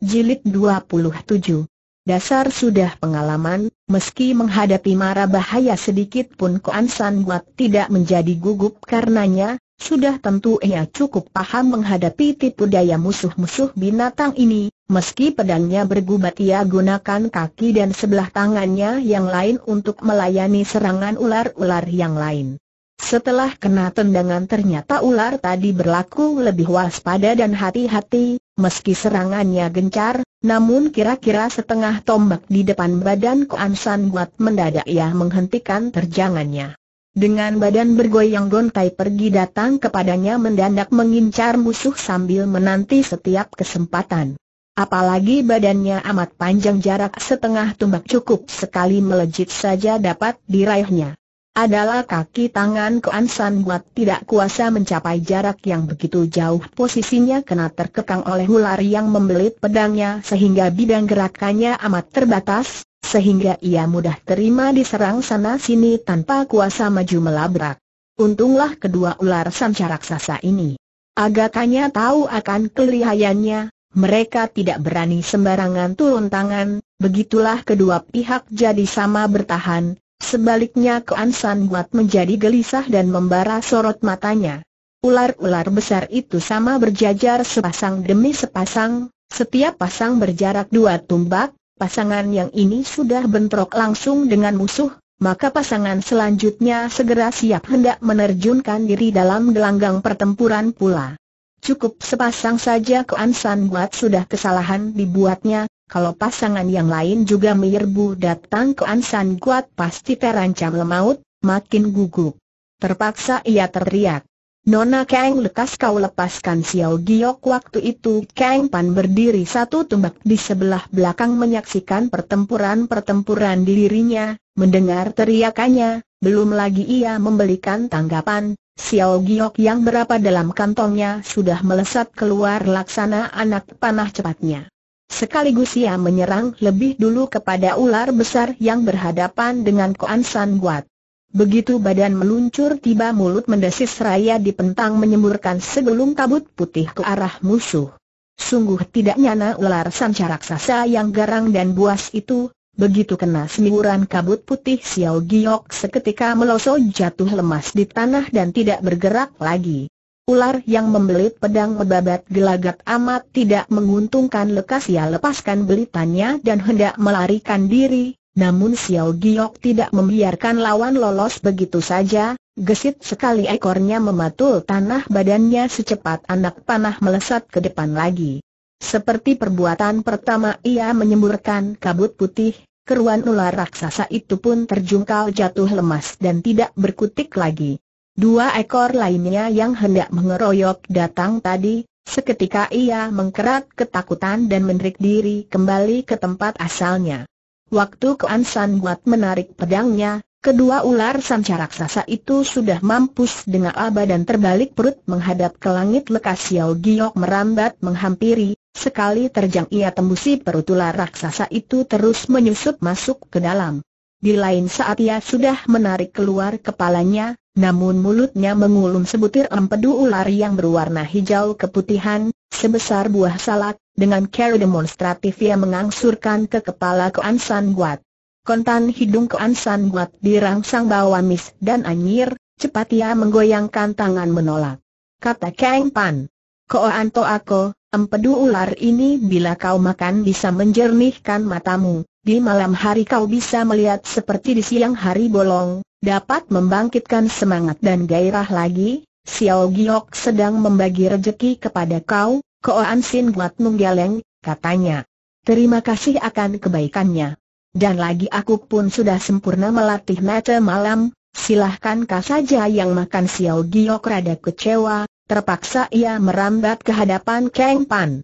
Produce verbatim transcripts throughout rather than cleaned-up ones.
Jilid dua puluh tujuh. Dasar sudah pengalaman, meski menghadapi mara bahaya sedikit pun Koan San Buat tidak menjadi gugup karenanya, sudah tentu ia cukup paham menghadapi tipu daya musuh-musuh binatang ini, meski pedangnya bergubat ia gunakan kaki dan sebelah tangannya yang lain untuk melayani serangan ular-ular yang lain. Setelah kena tendangan ternyata ular tadi berlaku lebih waspada dan hati-hati, meski serangannya gencar, namun kira-kira setengah tombak di depan badan Koan San Buat mendadak ia menghentikan terjangannya. Dengan badan bergoyang gontai pergi datang kepadanya mendadak mengincar musuh sambil menanti setiap kesempatan. Apalagi badannya amat panjang, jarak setengah tombak cukup sekali melejit saja dapat diraihnya. Adalah kaki tangan Koan San Buat tidak kuasa mencapai jarak yang begitu jauh, posisinya kena terkekang oleh ular yang membelit pedangnya sehingga bidang gerakannya amat terbatas, sehingga ia mudah terima diserang sana-sini tanpa kuasa maju melabrak. Untunglah kedua ular sanca raksasa ini agaknya tahu akan kelihayannya, mereka tidak berani sembarangan turun tangan, begitulah kedua pihak jadi sama bertahan. Sebaliknya Koan San Buat menjadi gelisah dan membara sorot matanya. Ular-ular besar itu sama berjajar sepasang demi sepasang, setiap pasang berjarak dua tombak, pasangan yang ini sudah bentrok langsung dengan musuh, maka pasangan selanjutnya segera siap hendak menerjunkan diri dalam gelanggang pertempuran pula. Cukup sepasang saja Koan San Buat sudah kesalahan dibuatnya. Kalau pasangan yang lain juga menyerbu datang Koan San Buat pasti terancam maut. Makin gugup, terpaksa ia teriak, "Nona Kang, lekas kau lepaskan Xiao Giok." Waktu itu Kang Pan berdiri satu tombak di sebelah belakang menyaksikan pertempuran-pertempuran dirinya. Mendengar teriakannya, belum lagi ia memberikan tanggapan, Xiao Giok yang berapa dalam kantongnya sudah melesat keluar laksana anak panah cepatnya. Sekaligus ia menyerang lebih dulu kepada ular besar yang berhadapan dengan Koan San Buat. Begitu badan meluncur tiba mulut mendesis raya dipentang menyemburkan segulung kabut putih ke arah musuh. Sungguh tidak nyana ular sanca raksasa yang garang dan buas itu, begitu kena semburan kabut putih Xiao Giok seketika melosot jatuh lemas di tanah dan tidak bergerak lagi. Ular yang membelit pedang mebabat gelagat amat tidak menguntungkan, lekas ia lepaskan belitannya dan hendak melarikan diri, namun Xiao Giok tidak membiarkan lawan lolos begitu saja, gesit sekali ekornya mematul tanah, badannya secepat anak panah melesat ke depan lagi. Seperti perbuatan pertama ia menyemburkan kabut putih, keruan ular raksasa itu pun terjungkal jatuh lemas dan tidak berkutik lagi. Dua ekor lainnya yang hendak mengeroyok datang tadi, seketika ia mengkerat ketakutan dan menarik diri kembali ke tempat asalnya. Waktu Koan San Buat menarik pedangnya, kedua ular sanca raksasa itu sudah mampus dengan aba dan terbalik perut menghadap ke langit. Lekas Xiao Giok merambat menghampiri, sekali terjang ia tembusi perut ular raksasa itu terus menyusup masuk ke dalam. Di lain saat ia sudah menarik keluar kepalanya, namun mulutnya mengulum sebutir empedu ular yang berwarna hijau keputihan, sebesar buah salak. Dengan cara demonstratif ia mengangsurkan ke kepala Koan San Buat. Kontan hidung Koan San Buat dirangsang bau amis dan anyir, cepat ia menggoyangkan tangan menolak. Kata Kang Pan, "Koan To Ako, empedu ular ini bila kau makan bisa menjernihkan matamu. Di malam hari kau bisa melihat seperti di siang hari bolong, dapat membangkitkan semangat dan gairah lagi. Xiao Giok sedang membagi rejeki kepada kau." Koan San Buat menggeleng, katanya, "Terima kasih akan kebaikannya. Dan lagi aku pun sudah sempurna melatih mata malam, silahkan kau saja yang makan." Xiao Giok rada kecewa, terpaksa ia merambat ke hadapan Kang Pan.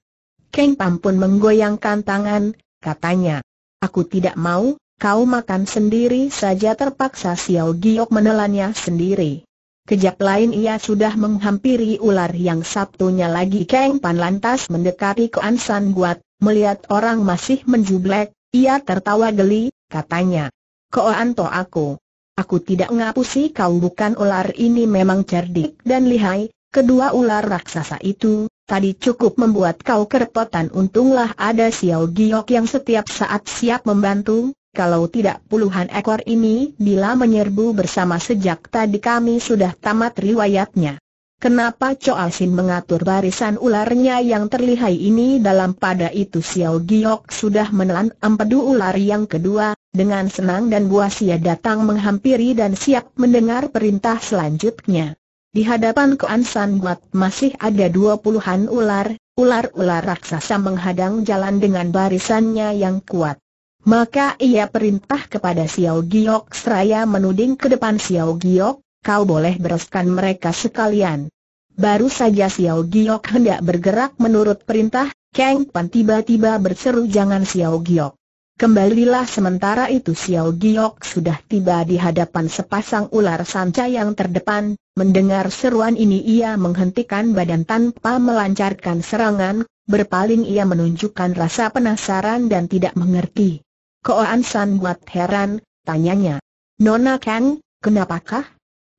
Kang Pan pun menggoyangkan tangan, katanya, "Aku tidak mau. Kau makan sendiri saja." Terpaksa Xiao Giok menelannya sendiri. Kejap lain ia sudah menghampiri ular yang satunya lagi. Kang Pan lantas mendekati Koan San Buat. Melihat orang masih menjublek, ia tertawa geli, katanya, "Koan To Aku, aku tidak ngapusi kau. Bukan, ular ini memang cerdik dan lihai." Kedua ular raksasa itu, tadi cukup membuat kau kerepotan. Untunglah ada Xiao Giok yang setiap saat siap membantu. Kalau tidak puluhan ekor ini bila menyerbu bersama, sejak tadi kami sudah tamat riwayatnya. Kenapa Choa Sin mengatur barisan ularnya yang terlihai ini? Dalam pada itu Xiao Giok sudah menelan empedu ular yang kedua. Dengan senang dan buas ia datang menghampiri dan siap mendengar perintah selanjutnya. Di hadapan Koan San Guat masih ada dua puluhan ular. Ular-ular raksasa menghadang jalan dengan barisannya yang kuat. Maka ia perintah kepada Xiao Giok seraya menuding ke depan. Xiao Giok, kau boleh bereskan mereka sekalian. Baru saja Xiao Giok hendak bergerak menurut perintah, Kang Pan tiba-tiba berseru, jangan Xiao Giok. Kembalilah. Sementara itu Xiao Giok sudah tiba di hadapan sepasang ular sanca yang terdepan. Mendengar seruan ini ia menghentikan badan tanpa melancarkan serangan. Berpaling ia menunjukkan rasa penasaran dan tidak mengerti. Koan San buat heran, tanyanya, Nona Kang, kenapakah?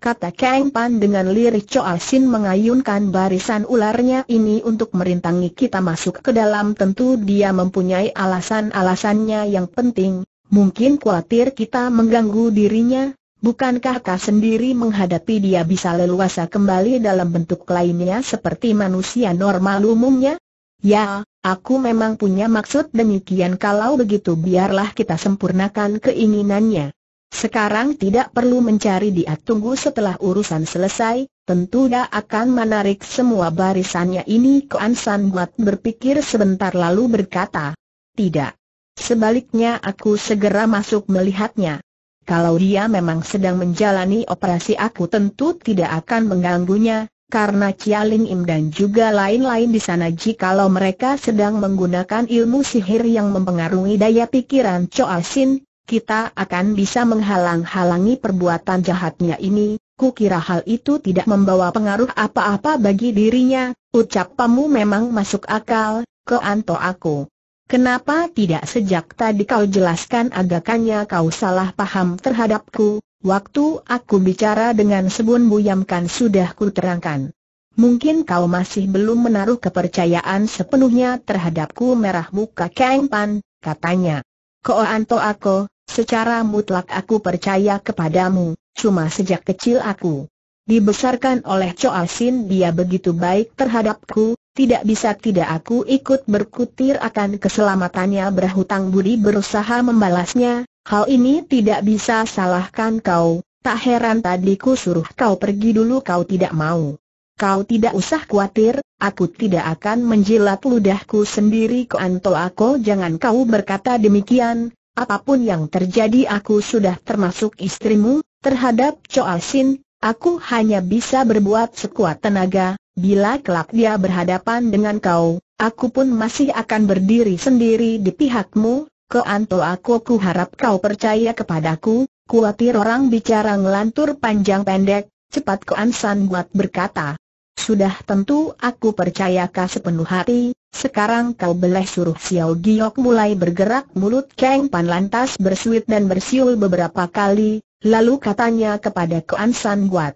Kata Kang Pan dengan lirih. Choa Sin mengayunkan barisan ularnya ini untuk merintangi kita masuk ke dalam. Tentu dia mempunyai alasan-alasannya yang penting. Mungkin khawatir kita mengganggu dirinya. Bukankah kau sendiri menghadapi dia bisa leluasa kembali dalam bentuk lainnya seperti manusia normal umumnya? Ya, aku memang punya maksud demikian. Kalau begitu biarlah kita sempurnakan keinginannya. Sekarang tidak perlu mencari dia, tunggu setelah urusan selesai, tentu dia akan menarik semua barisannya ini. Koan San Guat berpikir sebentar lalu berkata, tidak. Sebaliknya aku segera masuk melihatnya. Kalau dia memang sedang menjalani operasi aku tentu tidak akan mengganggunya, karena Chia Lin Im dan juga lain-lain di sana jikalau mereka sedang menggunakan ilmu sihir yang mempengaruhi daya pikiran Choa Sin, kita akan bisa menghalang-halangi perbuatan jahatnya ini. Kukira hal itu tidak membawa pengaruh apa-apa bagi dirinya. Ucapamu memang masuk akal, Koanto aku. Kenapa tidak sejak tadi kau jelaskan? Agaknya kau salah paham terhadapku. Waktu aku bicara dengan Sebun Buyamkan sudah kuterangkan. Mungkin kau masih belum menaruh kepercayaan sepenuhnya terhadapku. Merah muka Kang Pan, katanya, Koanto aku. Secara mutlak aku percaya kepadamu, cuma sejak kecil aku dibesarkan oleh Choa Sin, dia begitu baik terhadapku, tidak bisa tidak aku ikut berkutir akan keselamatannya, berhutang budi berusaha membalasnya. Hal ini tidak bisa salahkan kau, tak heran tadi ku suruh kau pergi dulu kau tidak mau. Kau tidak usah khawatir, aku tidak akan menjilat ludahku sendiri. Koanto aku, jangan kau berkata demikian. Apapun yang terjadi aku sudah termasuk istrimu. Terhadap Choa Sin, aku hanya bisa berbuat sekuat tenaga. Bila kelak dia berhadapan dengan kau, aku pun masih akan berdiri sendiri di pihakmu. Koanto aku, ku harap kau percaya kepadaku. Khawatir orang bicara ngelantur panjang pendek. Cepat Koan San Guat berkata, sudah tentu aku percaya kau sepenuh hati. Sekarang kau boleh suruh Xiao Giok mulai bergerak. Mulut Kang Pan lantas bersuit dan bersiul beberapa kali. Lalu katanya kepada Koan San Guat,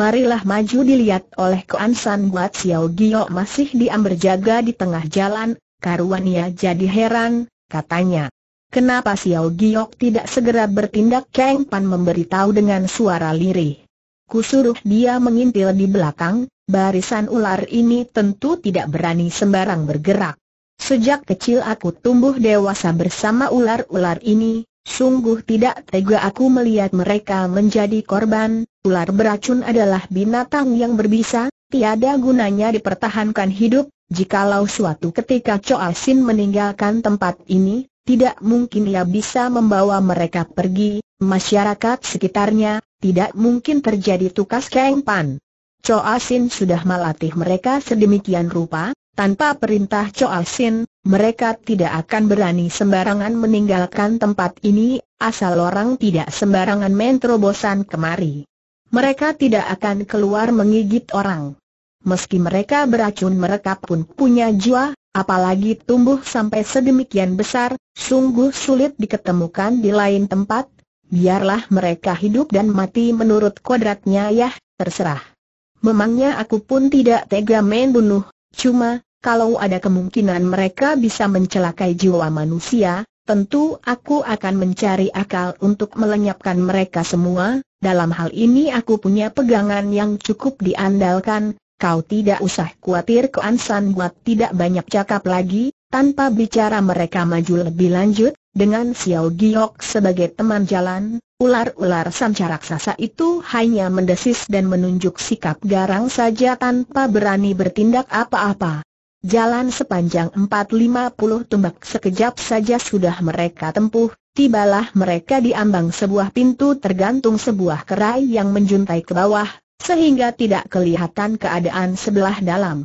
marilah maju. Dilihat oleh Koan San Guat Xiao Giok masih diam berjaga di tengah jalan. Karuania jadi heran, katanya, kenapa Xiao Giok tidak segera bertindak? Kang Pan memberitahu dengan suara lirih, kusuruh dia mengintil di belakang. Barisan ular ini tentu tidak berani sembarang bergerak. Sejak kecil aku tumbuh dewasa bersama ular-ular ini. Sungguh tidak tega aku melihat mereka menjadi korban. Ular beracun adalah binatang yang berbisa, tiada gunanya dipertahankan hidup. Jikalau suatu ketika Choa Sin meninggalkan tempat ini, tidak mungkin ia bisa membawa mereka pergi. Masyarakat sekitarnya, tidak mungkin terjadi, tukas Kang Pan. Choa Sin sudah melatih mereka sedemikian rupa, tanpa perintah Choa Sin, mereka tidak akan berani sembarangan meninggalkan tempat ini, asal orang tidak sembarangan menerobosan kemari. Mereka tidak akan keluar menggigit orang. Meski mereka beracun, mereka pun punya jiwa, apalagi tumbuh sampai sedemikian besar, sungguh sulit diketemukan di lain tempat. Biarlah mereka hidup dan mati menurut kodratnya, yah, terserah. Memangnya aku pun tidak tega membunuh, Cuma, kalau ada kemungkinan mereka bisa mencelakai jiwa manusia, tentu aku akan mencari akal untuk melenyapkan mereka semua. Dalam hal ini aku punya pegangan yang cukup diandalkan. Kau tidak usah khawatir. Kuan San buat tidak banyak cakap lagi. Tanpa bicara mereka maju lebih lanjut, dengan Xiao Giok sebagai teman jalan. Ular-ular sanca raksasa itu hanya mendesis dan menunjuk sikap garang saja tanpa berani bertindak apa-apa. Jalan sepanjang empat ratus lima puluh tumbak sekejap saja sudah mereka tempuh, tibalah mereka di ambang sebuah pintu tergantung sebuah kerai yang menjuntai ke bawah, sehingga tidak kelihatan keadaan sebelah dalam.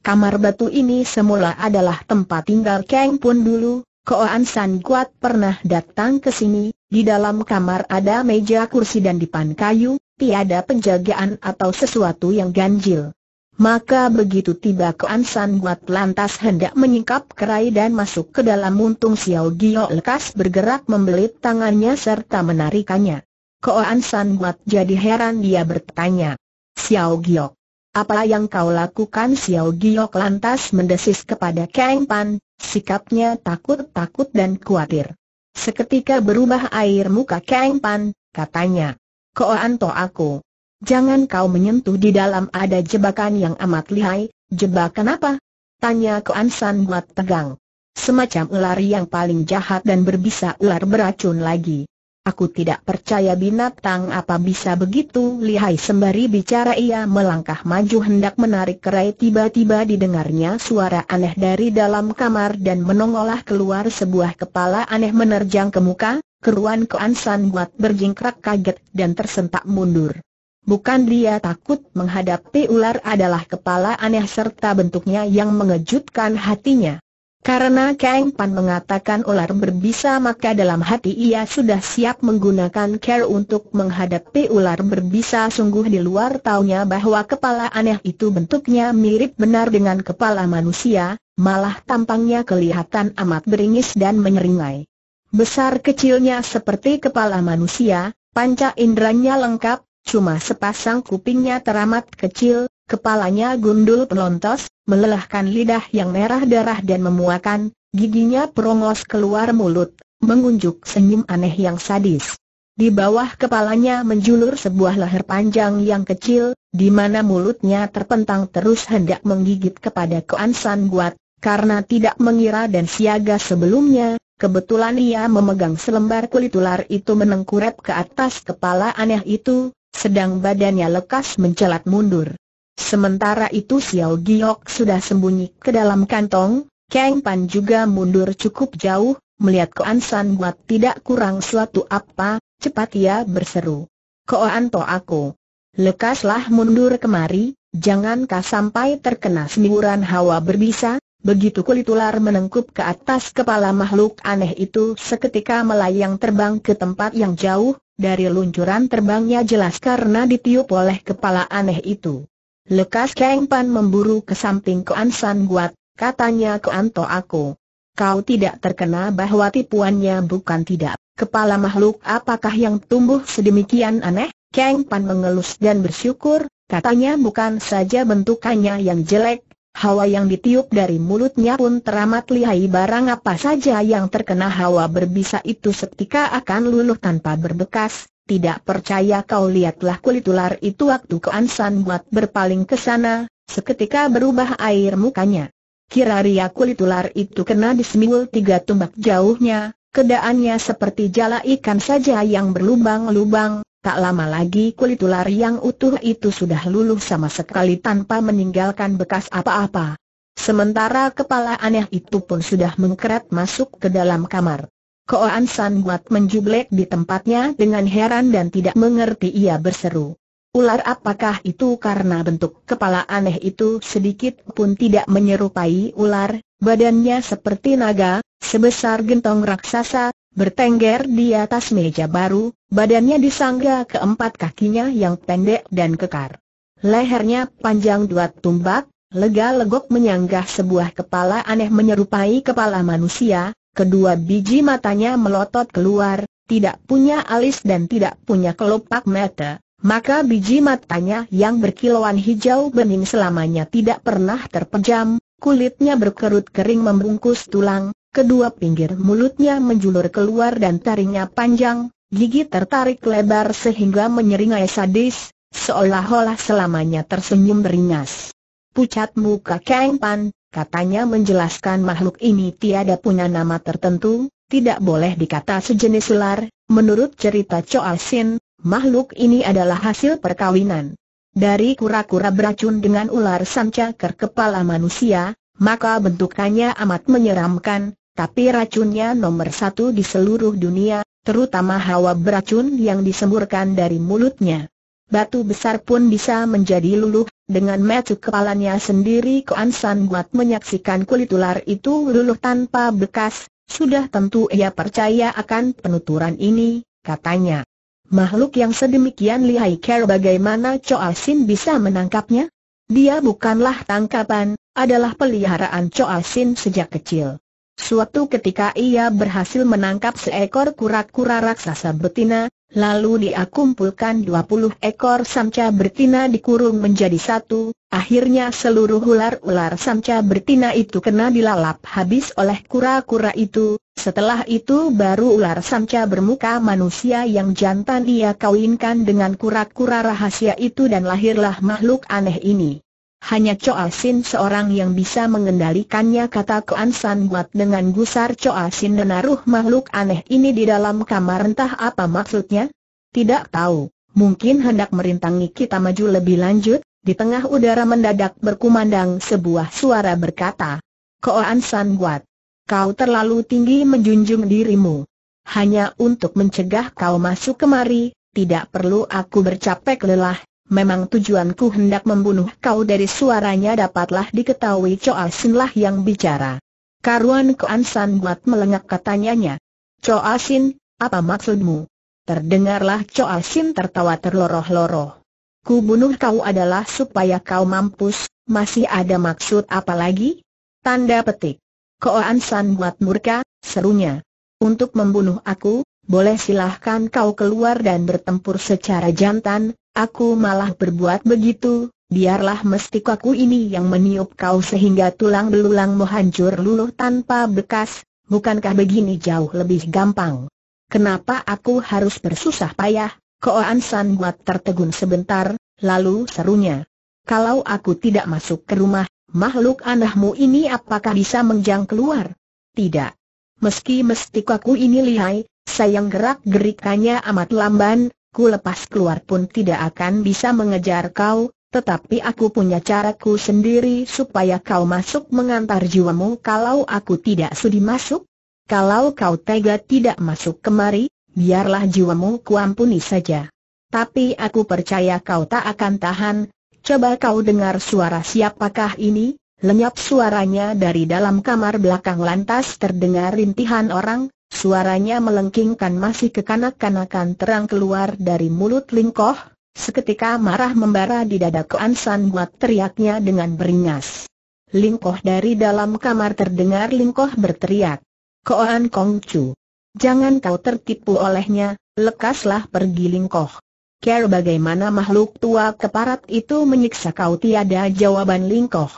Kamar batu ini semula adalah tempat tinggal Kang Pun dulu. Koan San Kuat pernah datang ke sini. Di dalam kamar ada meja kursi dan dipan kayu, tiada penjagaan atau sesuatu yang ganjil. Maka begitu tiba Koan San Kuat lantas hendak menyingkap kerai dan masuk ke dalam, untung Xiao Gio lekas bergerak membelit tangannya serta menarikannya. Koan San Kuat jadi heran, dia bertanya, "Xiao Gio, apa yang kau lakukan?" Xiao Giok lantas mendesis kepada Kang Pan, sikapnya takut-takut dan khawatir. Seketika berubah air muka Kang Pan, katanya, "Koan To aku, jangan kau menyentuh, di dalam ada jebakan yang amat lihai." "Jebakan apa?" tanya Koan San Buat tegang. "Semacam ular yang paling jahat dan berbisa ular beracun lagi. Aku tidak percaya binatang apa bisa begitu lihai." Sembari bicara ia melangkah maju hendak menarik kerai, tiba-tiba didengarnya suara aneh dari dalam kamar dan menongolah keluar sebuah kepala aneh menerjang ke muka. Keruan Koan San Buat berjingkrak kaget dan tersentak mundur. Bukan dia takut menghadapi ular, adalah kepala aneh serta bentuknya yang mengejutkan hatinya. Karena Kang Pan mengatakan ular berbisa, maka dalam hati ia sudah siap menggunakan care untuk menghadapi ular berbisa. Sungguh di luar taunya bahwa kepala aneh itu bentuknya mirip benar dengan kepala manusia, malah tampangnya kelihatan amat beringis dan menyeringai. Besar kecilnya seperti kepala manusia, panca inderanya lengkap, cuma sepasang kupingnya teramat kecil. Kepalanya gundul pelontos, melelahkan lidah yang merah darah dan memuakan, giginya perongos keluar mulut, mengunjuk senyum aneh yang sadis. Di bawah kepalanya menjulur sebuah leher panjang yang kecil, di mana mulutnya terpentang terus hendak menggigit kepada Koan San Buat. Karena tidak mengira dan siaga sebelumnya, kebetulan ia memegang selembar kulit ular itu menengkurap ke atas kepala aneh itu, sedang badannya lekas mencelat mundur. Sementara itu Xiao Giok sudah sembunyi ke dalam kantong, Kang Pan juga mundur cukup jauh, melihat Koan San Buat tidak kurang suatu apa, cepat ia berseru, "Koan To aku, lekaslah mundur kemari, jangankah sampai terkena semburan hawa berbisa." Begitu kulit ular menengkup ke atas kepala makhluk aneh itu, seketika melayang terbang ke tempat yang jauh. Dari luncuran terbangnya jelas karena ditiup oleh kepala aneh itu. Lekas Kang Pan memburu ke samping Koan San Buat, katanya, "Koan To aku, kau tidak terkena?" Bahwa tipuannya bukan tidak. Kepala makhluk apakah yang tumbuh sedemikian aneh? Kang Pan mengelus dan bersyukur, katanya, bukan saja bentukannya yang jelek, hawa yang ditiup dari mulutnya pun teramat lihai. Barang apa saja yang terkena hawa berbisa itu seketika akan luluh tanpa berbekas. Tidak percaya kau lihatlah kulit ular itu. Waktu Koan San Buat berpaling ke sana, seketika berubah air mukanya. Kira-kira kulit ular itu kena disemil tiga tumbak jauhnya, kedaannya seperti jala ikan saja yang berlubang-lubang. Tak lama lagi kulit ular yang utuh itu sudah luluh sama sekali tanpa meninggalkan bekas apa-apa. Sementara kepala aneh itu pun sudah mengkeret masuk ke dalam kamar. Koan San Buat menjublek di tempatnya dengan heran dan tidak mengerti. Ia berseru, "Ular apakah itu?" Karena bentuk kepala aneh itu sedikit pun tidak menyerupai ular, badannya seperti naga, sebesar gentong raksasa, bertengger di atas meja baru, badannya disangga keempat kakinya yang pendek dan kekar. Lehernya panjang dua tumbak, lega-legok menyanggah sebuah kepala aneh menyerupai kepala manusia. Kedua biji matanya melotot keluar, tidak punya alis dan tidak punya kelopak mata. maka biji matanya yang berkilauan hijau bening selamanya tidak pernah terpejam, kulitnya berkerut kering membungkus tulang, kedua pinggir mulutnya menjulur keluar dan taringnya panjang, gigi tertarik lebar sehingga menyeringai sadis, seolah-olah selamanya tersenyum beringas. "Pucat muka Kang Pan," katanya menjelaskan, makhluk ini tiada punya nama tertentu, tidak boleh dikata sejenis ular. Menurut cerita Choa Sin, makhluk ini adalah hasil perkawinan dari kura-kura beracun dengan ular sancaker kepala manusia, maka bentukannya amat menyeramkan, tapi racunnya nomor satu di seluruh dunia, terutama hawa beracun yang disemburkan dari mulutnya. Batu besar pun bisa menjadi luluh. Dengan mata kepalanya sendiri Koan San Guat menyaksikan kulit ular itu luluh tanpa bekas, sudah tentu ia percaya akan penuturan ini, katanya. Makhluk yang sedemikian lihai care bagaimana Choa Sin bisa menangkapnya? Dia bukanlah tangkapan, adalah peliharaan Choa Sin sejak kecil. Suatu ketika ia berhasil menangkap seekor kura-kura raksasa betina, lalu dia kumpulkan dua puluh ekor samca betina dikurung menjadi satu, akhirnya seluruh ular-ular samca betina itu kena dilalap habis oleh kura-kura itu. Setelah itu baru ular samca bermuka manusia yang jantan ia kawinkan dengan kura-kura rahasia itu dan lahirlah makhluk aneh ini. Hanya Choa Sin seorang yang bisa mengendalikannya, kata Koan San Guat dengan gusar. Choa Sin menaruh makhluk aneh ini di dalam kamar, entah apa maksudnya? Tidak tahu, mungkin hendak merintangi kita maju lebih lanjut. Di tengah udara mendadak berkumandang sebuah suara berkata, "Koan San Guat, kau terlalu tinggi menjunjung dirimu. Hanya untuk mencegah kau masuk kemari, tidak perlu aku bercapek lelah. Memang tujuanku hendak membunuh kau." Dari suaranya dapatlah diketahui Choa Sin lah yang bicara. Karuan Koan San Guat melengak, katanya. "Choa Sin, apa maksudmu?" Terdengarlah Choa Sin tertawa terloroh-loroh. "Ku bunuh kau adalah supaya kau mampus, masih ada maksud apa lagi?" Tanda petik. Koan San Guat murka, serunya. "Untuk membunuh aku, boleh silahkan kau keluar dan bertempur secara jantan, aku malah berbuat begitu, biarlah mesti kaku ini yang meniup kau sehingga tulang belulangmu hancur luluh tanpa bekas, bukankah begini jauh lebih gampang? Kenapa aku harus bersusah payah?" Koan San Guat tertegun sebentar, lalu serunya. "Kalau aku tidak masuk ke rumah, makhluk anehmu ini apakah bisa menjang keluar?" "Tidak. Meski mestikaku ini lihai, sayang gerak-gerikannya amat lamban, ku lepas keluar pun tidak akan bisa mengejar kau, tetapi aku punya caraku sendiri supaya kau masuk mengantar jiwamu kalau aku tidak sudi masuk. Kalau kau tega tidak masuk kemari, biarlah jiwamu kuampuni saja. Tapi aku percaya kau tak akan tahan. Coba kau dengar suara siapakah ini." Lenyap suaranya dari dalam kamar belakang, lantas terdengar rintihan orang. Suaranya melengkingkan, masih kekanak-kanakan terang keluar dari mulut lingkoh. Seketika marah membara di dada Koan San Guat, teriaknya dengan beringas. Lingkoh dari dalam kamar terdengar lingkoh berteriak. "Koan Kong Chu, jangan kau tertipu olehnya, lekaslah pergi." Lingkoh, "Care bagaimana makhluk tua keparat itu menyiksa kau?" Tiada jawaban lingkoh.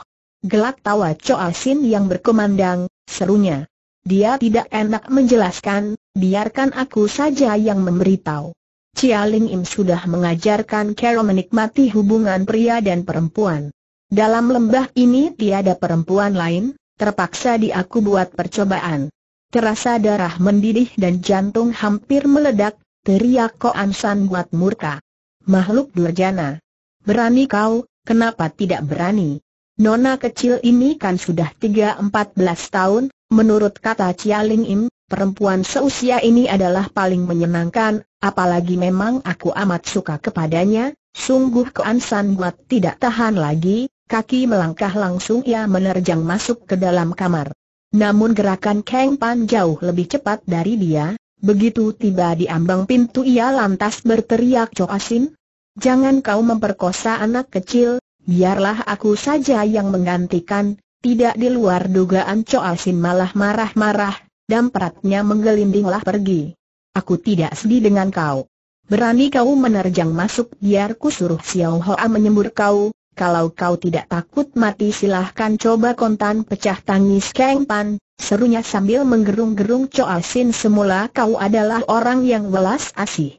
Gelak tawa Choa Sin yang berkumandang, serunya. "Dia tidak enak menjelaskan, biarkan aku saja yang memberitahu. Cia Ling Im sudah mengajarkan Care menikmati hubungan pria dan perempuan. Dalam lembah ini tiada perempuan lain, terpaksa diaku buat percobaan." Terasa darah mendidih dan jantung hampir meledak. Teriak Koan San Guat murka. "Makhluk durjana, berani kau? Kenapa tidak berani? Nona kecil ini kan sudah tiga empat belas tahun, menurut kata Cia Ling Im, perempuan seusia ini adalah paling menyenangkan, apalagi memang aku amat suka kepadanya." Sungguh Koan San Guat tidak tahan lagi, kaki melangkah langsung ia menerjang masuk ke dalam kamar. Namun gerakan Kang Pan jauh lebih cepat dari dia. Begitu tiba di ambang pintu ia lantas berteriak, "Choa Sin, jangan kau memperkosa anak kecil, biarlah aku saja yang menggantikan." Tidak di luar dugaan Choa Sin malah marah-marah, dampratnya menggelindinglah pergi. "Aku tidak sedih dengan kau. berani kau menerjang masuk, biar ku suruh Xiao Hoa menyembur kau. Kalau kau tidak takut mati, silahkan coba kontan pecah tangis Kang Pan, serunya sambil menggerung-gerung Choa Sin. Semula kau adalah orang yang welas asih.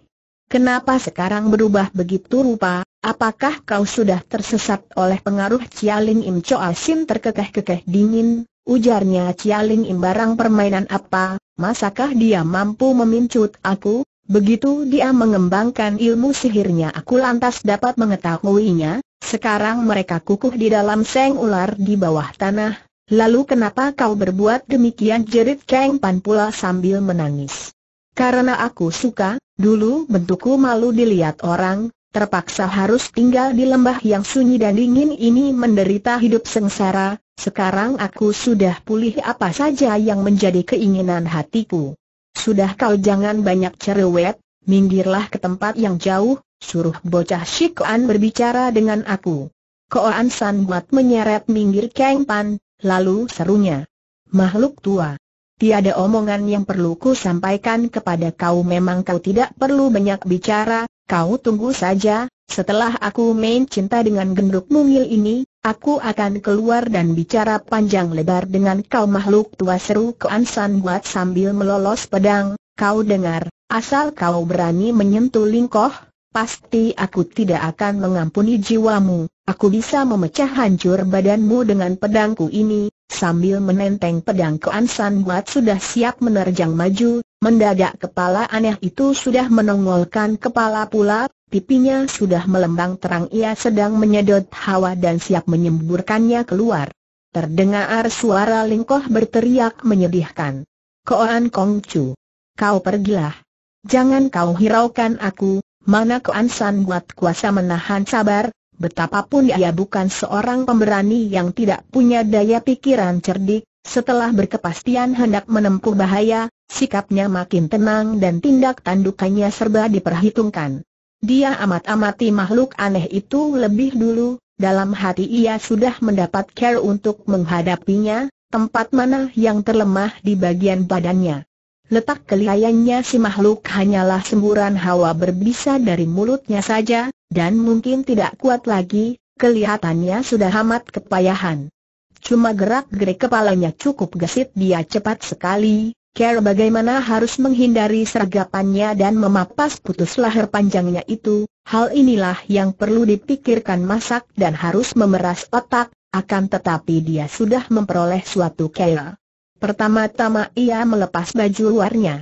Kenapa sekarang berubah begitu rupa? Apakah kau sudah tersesat oleh pengaruh Chia Ling Im? Choa Sin terkekeh-kekeh dingin, ujarnya, Chia Ling Im barang permainan apa? Masakah dia mampu memincut aku? Begitu dia mengembangkan ilmu sihirnya, aku lantas dapat mengetahuinya. Sekarang mereka kukuh di dalam seng ular di bawah tanah. Lalu kenapa kau berbuat demikian? Jerit Kang Pan pula sambil menangis. Karena aku suka. Dulu bentukku malu dilihat orang, terpaksa harus tinggal di lembah yang sunyi dan dingin ini, menderita hidup sengsara. Sekarang aku sudah pulih, apa saja yang menjadi keinginan hatiku. Sudah, kau jangan banyak cerewet. Minggirlah ke tempat yang jauh, suruh bocah Shikuan berbicara dengan aku. Koan San buat menyeret minggir Kang Pan, lalu serunya. Makhluk tua, tiada omongan yang perlu ku sampaikan kepada kau. Memang kau tidak perlu banyak bicara, kau tunggu saja. Setelah aku main cinta dengan genduk mungil ini, aku akan keluar dan bicara panjang lebar dengan kau. Makhluk tua, seru Koan San buat sambil melolos pedang. Kau dengar, asal kau berani menyentuh lingkoh, pasti aku tidak akan mengampuni jiwamu. Aku bisa memecah hancur badanmu dengan pedangku ini. Sambil menenteng pedang, Koan San Buat sudah siap menerjang maju. Mendadak kepala aneh itu sudah menongolkan kepala pula, pipinya sudah melembang terang, ia sedang menyedot hawa dan siap menyemburkannya keluar. Terdengar suara lingkoh berteriak menyedihkan. Koan Kongcu, kau pergilah. Jangan kau hiraukan aku. Mana Koan San Buat kuasa menahan sabar. Betapapun ia bukan seorang pemberani yang tidak punya daya pikiran cerdik. Setelah berkepastian hendak menempuh bahaya, sikapnya makin tenang dan tindak tandukannya serba diperhitungkan. Dia amat-amati makhluk aneh itu lebih dulu. Dalam hati ia sudah mendapat care untuk menghadapinya. Tempat mana yang terlemah di bagian badannya? Letak kelihayannya si makhluk hanyalah semburan hawa berbisa dari mulutnya saja, dan mungkin tidak kuat lagi, kelihatannya sudah amat kepayahan. Cuma gerak-gerik kepalanya cukup gesit, dia cepat sekali, care bagaimana harus menghindari sergapannya dan memapas putus leher panjangnya itu. Hal inilah yang perlu dipikirkan masak dan harus memeras otak, akan tetapi dia sudah memperoleh suatu care. Pertama-tama ia melepas baju luarnya.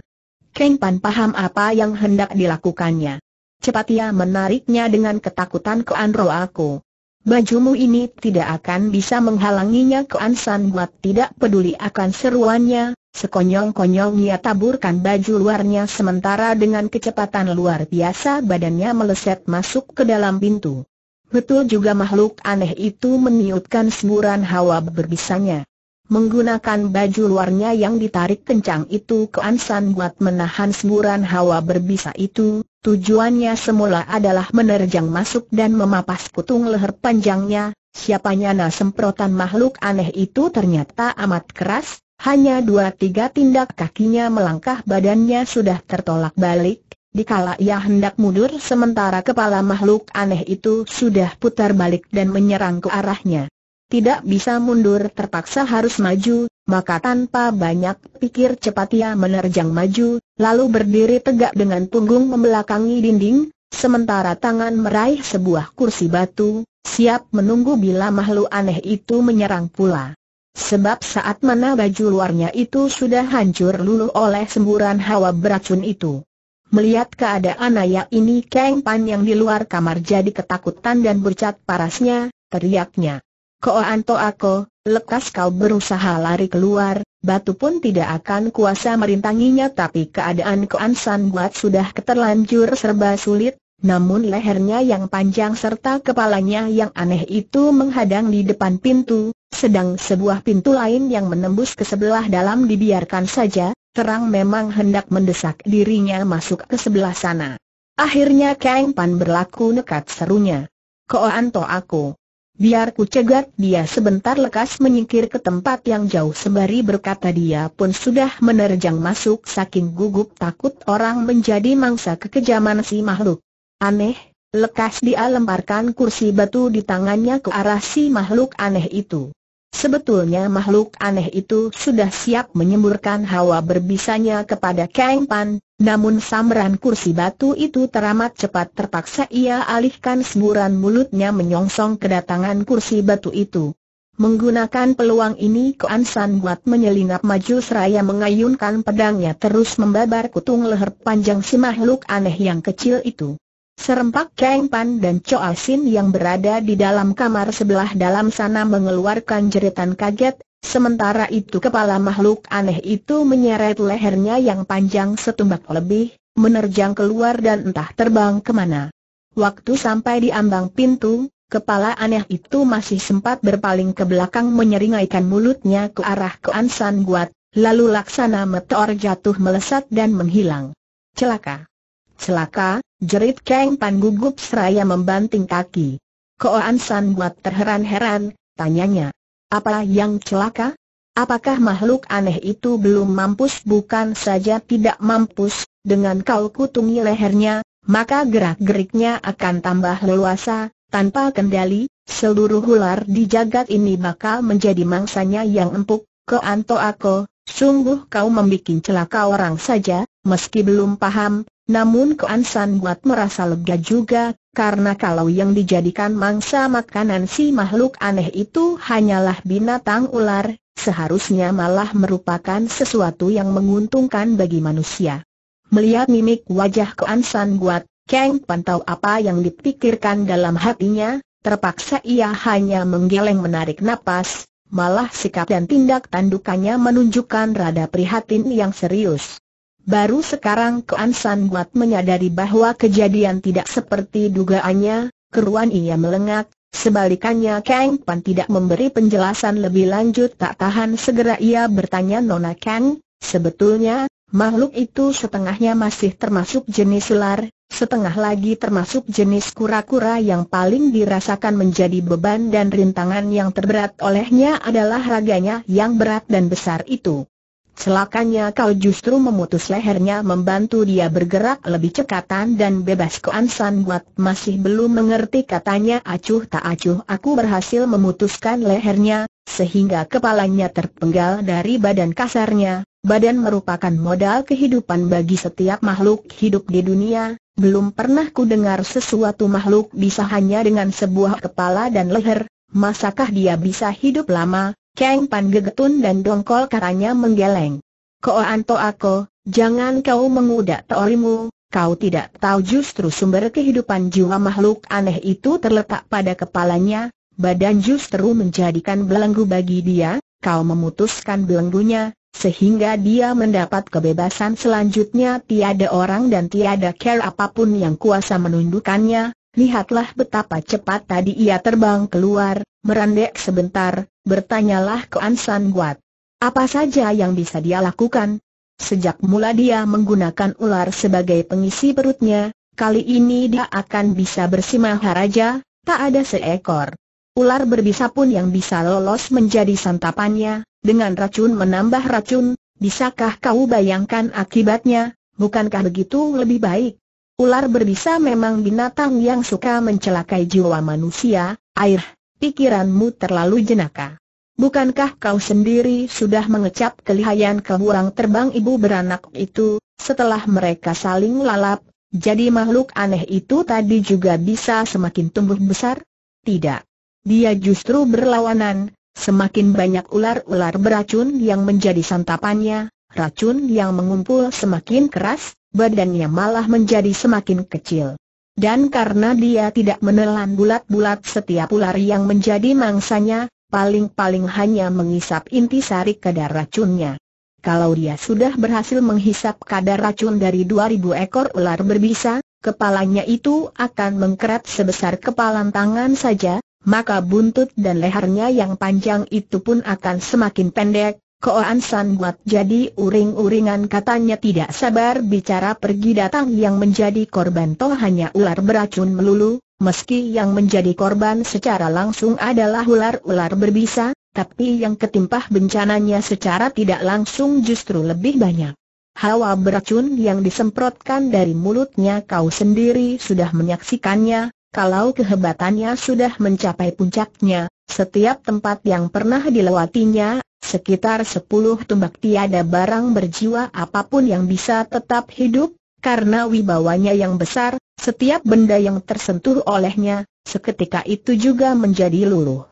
Kang Pan paham apa yang hendak dilakukannya. Cepat ia menariknya dengan ketakutan. Koan Roako, bajumu ini tidak akan bisa menghalanginya. Koan San Buat tidak peduli akan seruannya. Sekonyong-konyong ia taburkan baju luarnya, sementara dengan kecepatan luar biasa badannya meleset masuk ke dalam pintu. Betul juga, makhluk aneh itu meniupkan semburan hawa berbisanya. Menggunakan baju luarnya yang ditarik kencang itu, Koan San Buat menahan semburan hawa berbisa itu. Tujuannya semula adalah menerjang masuk dan memapas putung leher panjangnya. Siapanya nah, semprotan makhluk aneh itu ternyata amat keras. Hanya dua tiga tindak kakinya melangkah, badannya sudah tertolak balik. Dikala ia hendak mundur, sementara kepala makhluk aneh itu sudah putar balik dan menyerang ke arahnya. Tidak bisa mundur, terpaksa harus maju, maka tanpa banyak pikir cepat ia menerjang maju, lalu berdiri tegak dengan punggung membelakangi dinding, sementara tangan meraih sebuah kursi batu, siap menunggu bila makhluk aneh itu menyerang pula. Sebab saat mana baju luarnya itu sudah hancur luluh oleh semburan hawa beracun itu. Melihat keadaan anak ini, Kang Pan yang di luar kamar jadi ketakutan dan bercat parasnya, teriaknya. Koan Toako, lekas kau berusaha lari keluar, batu pun tidak akan kuasa merintanginya. Tapi keadaan Koan San Buat sudah keterlanjur serba sulit. Namun lehernya yang panjang serta kepalanya yang aneh itu menghadang di depan pintu, sedang sebuah pintu lain yang menembus ke sebelah dalam dibiarkan saja. Terang memang hendak mendesak dirinya masuk ke sebelah sana. Akhirnya Kang Pan berlaku nekat, serunya. Koan Toako, Biar ku cegat dia sebentar." Lekas menyingkir ke tempat yang jauh. Sembari berkata dia pun sudah menerjang masuk, saking gugup takut orang menjadi mangsa kekejaman si makhluk aneh. Lekas dia lemparkan kursi batu di tangannya ke arah si makhluk aneh itu. Sebetulnya makhluk aneh itu sudah siap menyemburkan hawa berbisanya kepada Kang Pan, namun sambaran kursi batu itu teramat cepat. Terpaksa ia alihkan semburan mulutnya menyongsong kedatangan kursi batu itu. Menggunakan peluang ini, Koan San buat menyelinap maju seraya mengayunkan pedangnya terus membabar kutung leher panjang si makhluk aneh yang kecil itu. Serempak Kang Pan dan Choa Sin yang berada di dalam kamar sebelah dalam sana mengeluarkan jeritan kaget. Sementara itu kepala makhluk aneh itu menyeret lehernya yang panjang setumbak lebih, menerjang keluar dan entah terbang kemana. Waktu sampai di ambang pintu, kepala aneh itu masih sempat berpaling ke belakang menyeringaikan mulutnya ke arah Koan San Guat, lalu laksana meteor jatuh melesat dan menghilang. "Celaka! Celaka!" jerit Kang Pan gugup seraya membanting kaki. Koan San Guat terheran-heran, tanyanya, "Apa yang celaka? Apakah makhluk aneh itu belum mampus?" "Bukan saja tidak mampus, dengan kau kutungi lehernya, maka gerak-geriknya akan tambah leluasa, tanpa kendali. Seluruh ular di jagat ini bakal menjadi mangsanya yang empuk." "Koan Toako, sungguh kau membikin celaka orang saja." Meski belum paham, namun Koan San Guat merasa lega juga, karena kalau yang dijadikan mangsa makanan si makhluk aneh itu hanyalah binatang ular, seharusnya malah merupakan sesuatu yang menguntungkan bagi manusia. Melihat mimik wajah Koan San Guat, Kang Pan tahu apa yang dipikirkan dalam hatinya. Terpaksa ia hanya menggeleng menarik napas, malah sikap dan tindak tandukannya menunjukkan rada prihatin yang serius. Baru sekarang Koan San Guat menyadari bahwa kejadian tidak seperti dugaannya. Keruan ia melengak. Sebalikannya Kang Pan tidak memberi penjelasan lebih lanjut. Tak tahan segera ia bertanya, "Nona Kang, sebetulnya makhluk itu setengahnya masih termasuk jenis ular, setengah lagi termasuk jenis kura-kura. Yang paling dirasakan menjadi beban dan rintangan yang terberat olehnya adalah raganya yang berat dan besar itu. Celakanya kau justru memutus lehernya, membantu dia bergerak lebih cekatan dan bebas." Koan San Guat masih belum mengerti, katanya, "Acuh tak acuh, aku berhasil memutuskan lehernya, sehingga kepalanya terpenggal dari badan kasarnya. Badan merupakan modal kehidupan bagi setiap makhluk hidup di dunia. Belum pernah ku dengar sesuatu makhluk bisa hanya dengan sebuah kepala dan leher. Masakah dia bisa hidup lama?" Kang Pan gegetun dan dongkol, katanya menggeleng, "Koan Toako, jangan kau mengudak teorimu. Kau tidak tahu justru sumber kehidupan jiwa makhluk aneh itu terletak pada kepalanya. Badan justru menjadikan belenggu bagi dia. Kau memutuskan belenggunya, sehingga dia mendapat kebebasan selanjutnya. Tiada orang dan tiada care apapun yang kuasa menundukkannya." Lihatlah betapa cepat tadi ia terbang keluar. Merendek sebentar, bertanyalah Koan San Guat, "Apa saja yang bisa dia lakukan?" "Sejak mula dia menggunakan ular sebagai pengisi perutnya, kali ini dia akan bisa bersimaharaja. Tak ada seekor ular berbisa pun yang bisa lolos menjadi santapannya. Dengan racun menambah racun, bisakah kau bayangkan akibatnya? Bukankah begitu lebih baik?" "Ular berbisa memang binatang yang suka mencelakai jiwa manusia." "Air, pikiranmu terlalu jenaka. Bukankah kau sendiri sudah mengecap kelihayan keburang terbang ibu beranak itu? Setelah mereka saling lalap, jadi makhluk aneh itu tadi juga bisa semakin tumbuh besar?" "Tidak. Dia justru berlawanan. Semakin banyak ular-ular beracun yang menjadi santapannya, racun yang mengumpul semakin keras, badannya malah menjadi semakin kecil. Dan karena dia tidak menelan bulat-bulat setiap ular yang menjadi mangsanya, paling-paling hanya menghisap intisari kadar racunnya. Kalau dia sudah berhasil menghisap kadar racun dari dua ribu ekor ular berbisa, kepalanya itu akan mengkerat sebesar kepalan tangan saja, maka buntut dan lehernya yang panjang itu pun akan semakin pendek. Koan San buat jadi uring-uringan, katanya tidak sabar bicara pergi datang. Yang menjadi korban toh hanya ular beracun melulu, meski yang menjadi korban secara langsung adalah ular-ular berbisa, tapi yang ketimpah bencananya secara tidak langsung justru lebih banyak. Hawa beracun yang disemprotkan dari mulutnya kau sendiri sudah menyaksikannya, kalau kehebatannya sudah mencapai puncaknya. Setiap tempat yang pernah dilewatinya, sekitar sepuluh tumbak tiada barang berjiwa apapun yang bisa tetap hidup, karena wibawanya yang besar, setiap benda yang tersentuh olehnya, seketika itu juga menjadi luluh.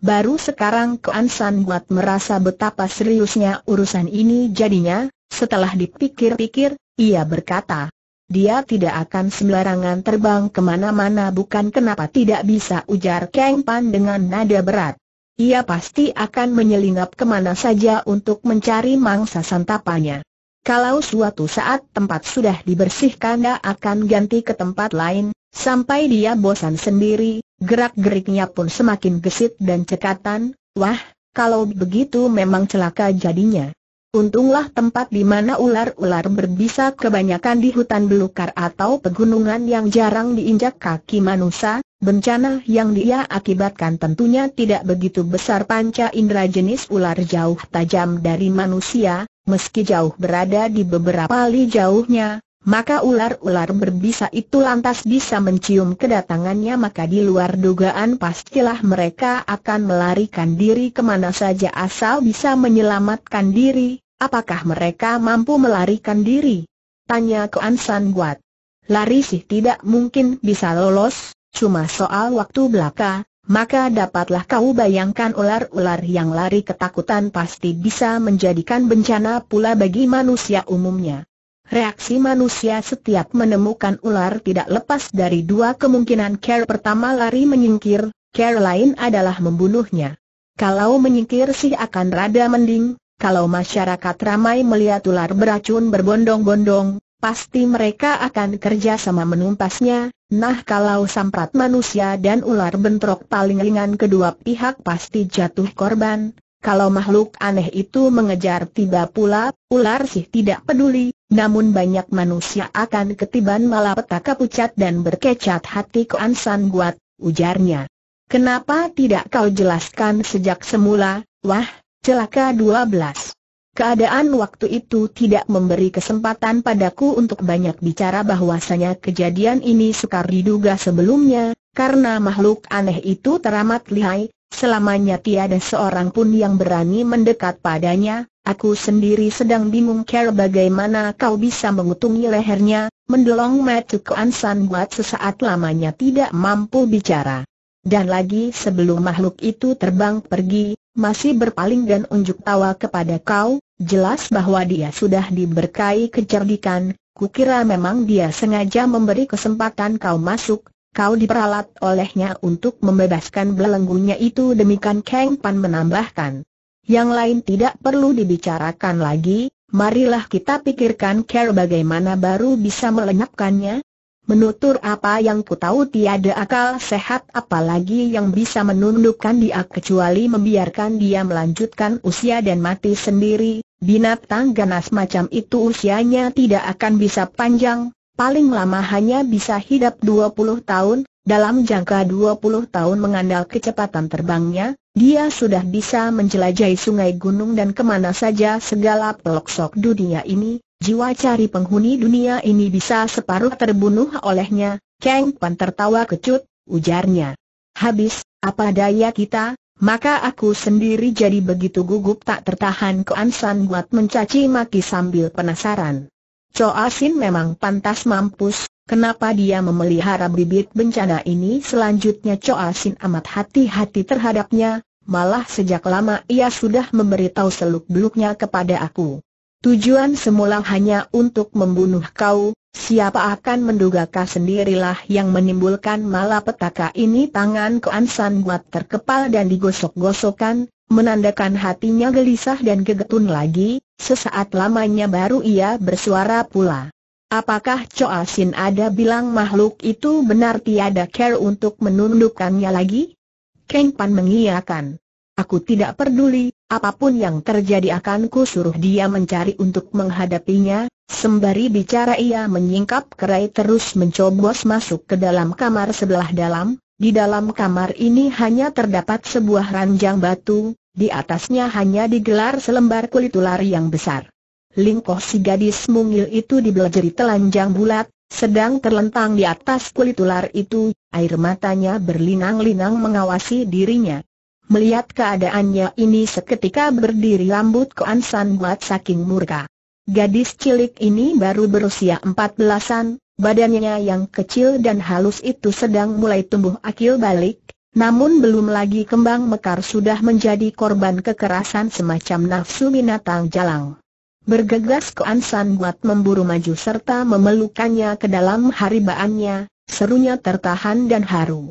Baru sekarang Koan San Buat merasa betapa seriusnya urusan ini jadinya. Setelah dipikir-pikir, ia berkata, dia tidak akan sembarangan terbang kemana-mana. Bukan kenapa tidak bisa, ujar Kang Pan dengan nada berat. Ia pasti akan menyelinap kemana saja untuk mencari mangsa santapannya. Kalau suatu saat tempat sudah dibersihkan, dia akan ganti ke tempat lain, sampai dia bosan sendiri. Gerak-geriknya pun semakin gesit dan cekatan. Wah, kalau begitu memang celaka jadinya. Untunglah tempat di mana ular-ular berbisa kebanyakan di hutan belukar atau pegunungan yang jarang diinjak kaki manusia. Bencana yang dia akibatkan tentunya tidak begitu besar. Panca indera jenis ular jauh tajam dari manusia, meski jauh berada di beberapa li jauhnya, maka ular-ular berbisa itu lantas bisa mencium kedatangannya. Maka di luar dugaan pastilah mereka akan melarikan diri kemana saja asal bisa menyelamatkan diri. Apakah mereka mampu melarikan diri? Tanya Koan San Buat. Lari sih tidak mungkin bisa lolos. Cuma soal waktu belaka, maka dapatlah kau bayangkan ular-ular yang lari ketakutan pasti bisa menjadikan bencana pula bagi manusia umumnya. Reaksi manusia setiap menemukan ular tidak lepas dari dua kemungkinan. Cara pertama lari menyingkir, cara lain adalah membunuhnya. Kalau menyingkir sih akan rada mending, kalau masyarakat ramai melihat ular beracun berbondong-bondong, pasti mereka akan kerja sama menumpasnya. Nah, kalau samprat manusia dan ular bentrok paling-palingan kedua pihak pasti jatuh korban. Kalau makhluk aneh itu mengejar tiba pula, ular sih tidak peduli. Namun banyak manusia akan ketiban malapetaka. Pucat dan berkecat hati Koan San Buat, ujarnya. Kenapa tidak kau jelaskan sejak semula? Wah, celaka dua belas. Keadaan waktu itu tidak memberi kesempatan padaku untuk banyak bicara. Bahwasanya kejadian ini sukar diduga sebelumnya, karena makhluk aneh itu teramat lihai, selamanya tiada seorang pun yang berani mendekat padanya. Aku sendiri sedang bingung cara bagaimana kau bisa mengutungi lehernya. Mendelong mata Koan San Buat sesaat lamanya tidak mampu bicara. Dan lagi sebelum makhluk itu terbang pergi, masih berpaling dan unjuk tawa kepada kau. Jelas bahwa dia sudah diberkai kecerdikan. Kukira memang dia sengaja memberi kesempatan kau masuk. Kau diperalat olehnya untuk membebaskan belenggunya itu. Demikian Kang Pan menambahkan. Yang lain tidak perlu dibicarakan lagi. Marilah kita pikirkan cara bagaimana baru bisa melenyapkannya. Menutur apa yang ku tahu tiada akal sehat apalagi yang bisa menundukkan dia kecuali membiarkan dia melanjutkan usia dan mati sendiri. Binatang ganas macam itu usianya tidak akan bisa panjang, paling lama hanya bisa hidup dua puluh tahun. Dalam jangka dua puluh tahun mengandal kecepatan terbangnya, dia sudah bisa menjelajahi sungai gunung dan kemana saja segala pelosok dunia ini. Jiwa cari penghuni dunia ini bisa separuh terbunuh olehnya. Kang Pan tertawa kecut, ujarnya. Habis, apa daya kita, maka aku sendiri jadi begitu gugup tak tertahan. Koan San Buat mencaci maki sambil penasaran. Choa Sin memang pantas mampus, kenapa dia memelihara bibit bencana ini? Selanjutnya Choa Sin amat hati-hati terhadapnya, malah sejak lama ia sudah memberitahu seluk-beluknya kepada aku. Tujuan semula hanya untuk membunuh kau. Siapa akan menduga kau sendirilah yang menimbulkan malapetaka ini. Tangan Koan San Buat terkepal dan digosok-gosokkan, menandakan hatinya gelisah dan gegetun lagi. Sesaat lamanya baru ia bersuara pula. Apakah Choa Sin ada bilang makhluk itu benar tiada care untuk menundukkannya lagi? Kang Pan mengiyakan. Aku tidak peduli. apapun yang terjadi akan ku suruh dia mencari untuk menghadapinya." Sembari bicara ia menyingkap kerai terus mencoblos masuk ke dalam kamar sebelah dalam. Di dalam kamar ini hanya terdapat sebuah ranjang batu, di atasnya hanya digelar selembar kulit ular yang besar. Lingkoh si gadis mungil itu dibelajari telanjang bulat, sedang terlentang di atas kulit ular itu, air matanya berlinang-linang mengawasi dirinya. Melihat keadaannya ini seketika berdiri rambut Koan San Buat saking murka. Gadis cilik ini baru berusia empat belasan, badannya yang kecil dan halus itu sedang mulai tumbuh akil balik, namun belum lagi kembang mekar sudah menjadi korban kekerasan semacam nafsu binatang jalang. Bergegas Koan San Buat memburu maju serta memelukannya ke dalam haribaannya, serunya tertahan dan haru.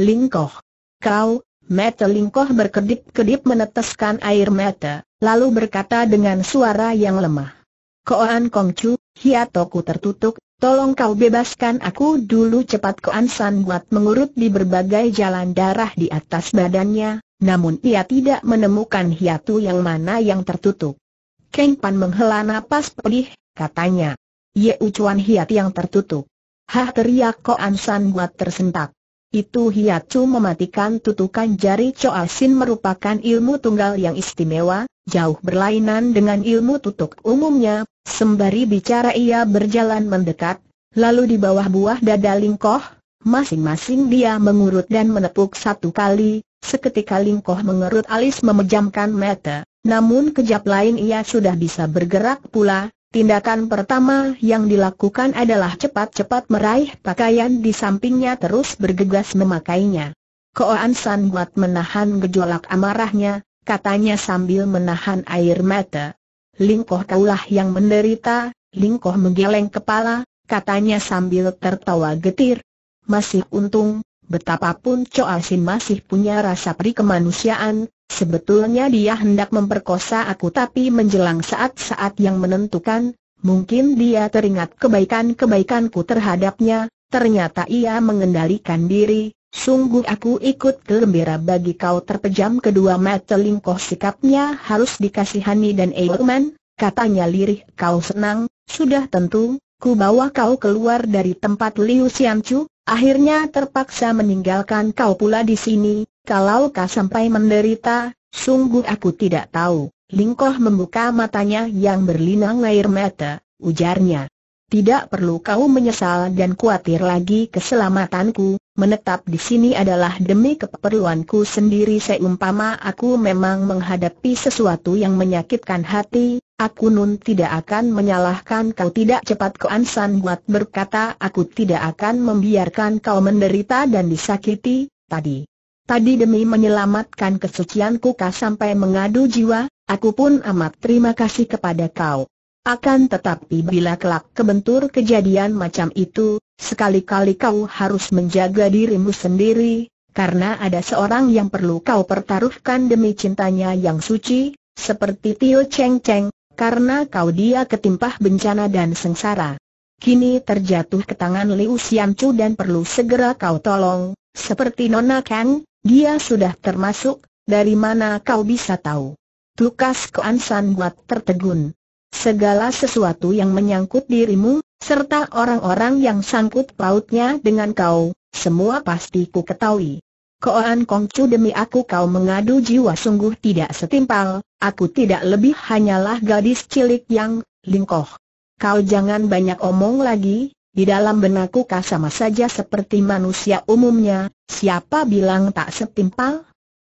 "Lingkoh, kau..." Mata Lingkoh berkedip-kedip meneteskan air mata, lalu berkata dengan suara yang lemah, "Koan Kongcu, hiatoku tertutup, tolong kau bebaskan aku dulu cepat." Koan San Buat mengurut di berbagai jalan darah di atas badannya, namun ia tidak menemukan hiatu yang mana yang tertutup. Keng Pan menghela napas pedih, katanya, "Ye ucuan hiat yang tertutup." "Hah!" teriak Koan San Buat tersentak. "Itu hiatu mematikan." Tutukan jari Choa Sin merupakan ilmu tunggal yang istimewa, jauh berlainan dengan ilmu tutuk umumnya. Sembari bicara ia berjalan mendekat, lalu di bawah buah dada Lingkoh, masing-masing dia mengurut dan menepuk satu kali. Seketika Lingkoh mengerut alis memejamkan mata. Namun kejap lain ia sudah bisa bergerak pula. Tindakan pertama yang dilakukan adalah cepat-cepat meraih pakaian di sampingnya terus bergegas memakainya. Koan San Buat menahan gejolak amarahnya, katanya sambil menahan air mata, "Lingkoh, kaulah yang menderita." Lingkoh menggeleng kepala, katanya sambil tertawa getir, "Masih untung, betapapun Choa Sin masih punya rasa pri kemanusiaan. Sebetulnya dia hendak memperkosa aku, tapi menjelang saat-saat yang menentukan, mungkin dia teringat kebaikan-kebaikanku terhadapnya. Ternyata ia mengendalikan diri. Sungguh aku ikut gembira bagi kau." Terpejam kedua mata Lingkoh, sikapnya harus dikasihani dan Eoman, katanya lirih, "Kau senang, sudah tentu. Ku bawa kau keluar dari tempat Liu Xianchu, akhirnya terpaksa meninggalkan kau pula di sini. Kalau kau sampai menderita, sungguh aku tidak tahu." Lingkoh membuka matanya yang berlinang air mata, ujarnya, "Tidak perlu kau menyesal dan khawatir lagi keselamatanku. Menetap di sini adalah demi keperluanku sendiri. Seumpama aku memang menghadapi sesuatu yang menyakitkan hati, aku nun tidak akan menyalahkan kau." "Tidak!" cepat Koan San Buat berkata, "Aku tidak akan membiarkan kau menderita dan disakiti. Tadi Tadi demi menyelamatkan kesucianku kau sampai mengadu jiwa, aku pun amat terima kasih kepada kau. Akan tetapi bila kelak kebentur kejadian macam itu, sekali-kali kau harus menjaga dirimu sendiri, karena ada seorang yang perlu kau pertaruhkan demi cintanya yang suci, seperti Tio Cheng Cheng, karena kau dia ketimpah bencana dan sengsara. Kini terjatuh ke tangan Liu Xianchu dan perlu segera kau tolong. Seperti Nona Kang, dia sudah termasuk." "Dari mana kau bisa tahu?" tukas Koan San Buat tertegun. "Segala sesuatu yang menyangkut dirimu, serta orang-orang yang sangkut pautnya dengan kau, semua pasti ku ketahui." "Koan Kongcu, demi aku kau mengadu jiwa sungguh tidak setimpal. Aku tidak lebih hanyalah gadis cilik yang..." "Lingkoh, kau jangan banyak omong lagi. Di dalam benakku kau sama saja seperti manusia umumnya. Siapa bilang tak setimpal?"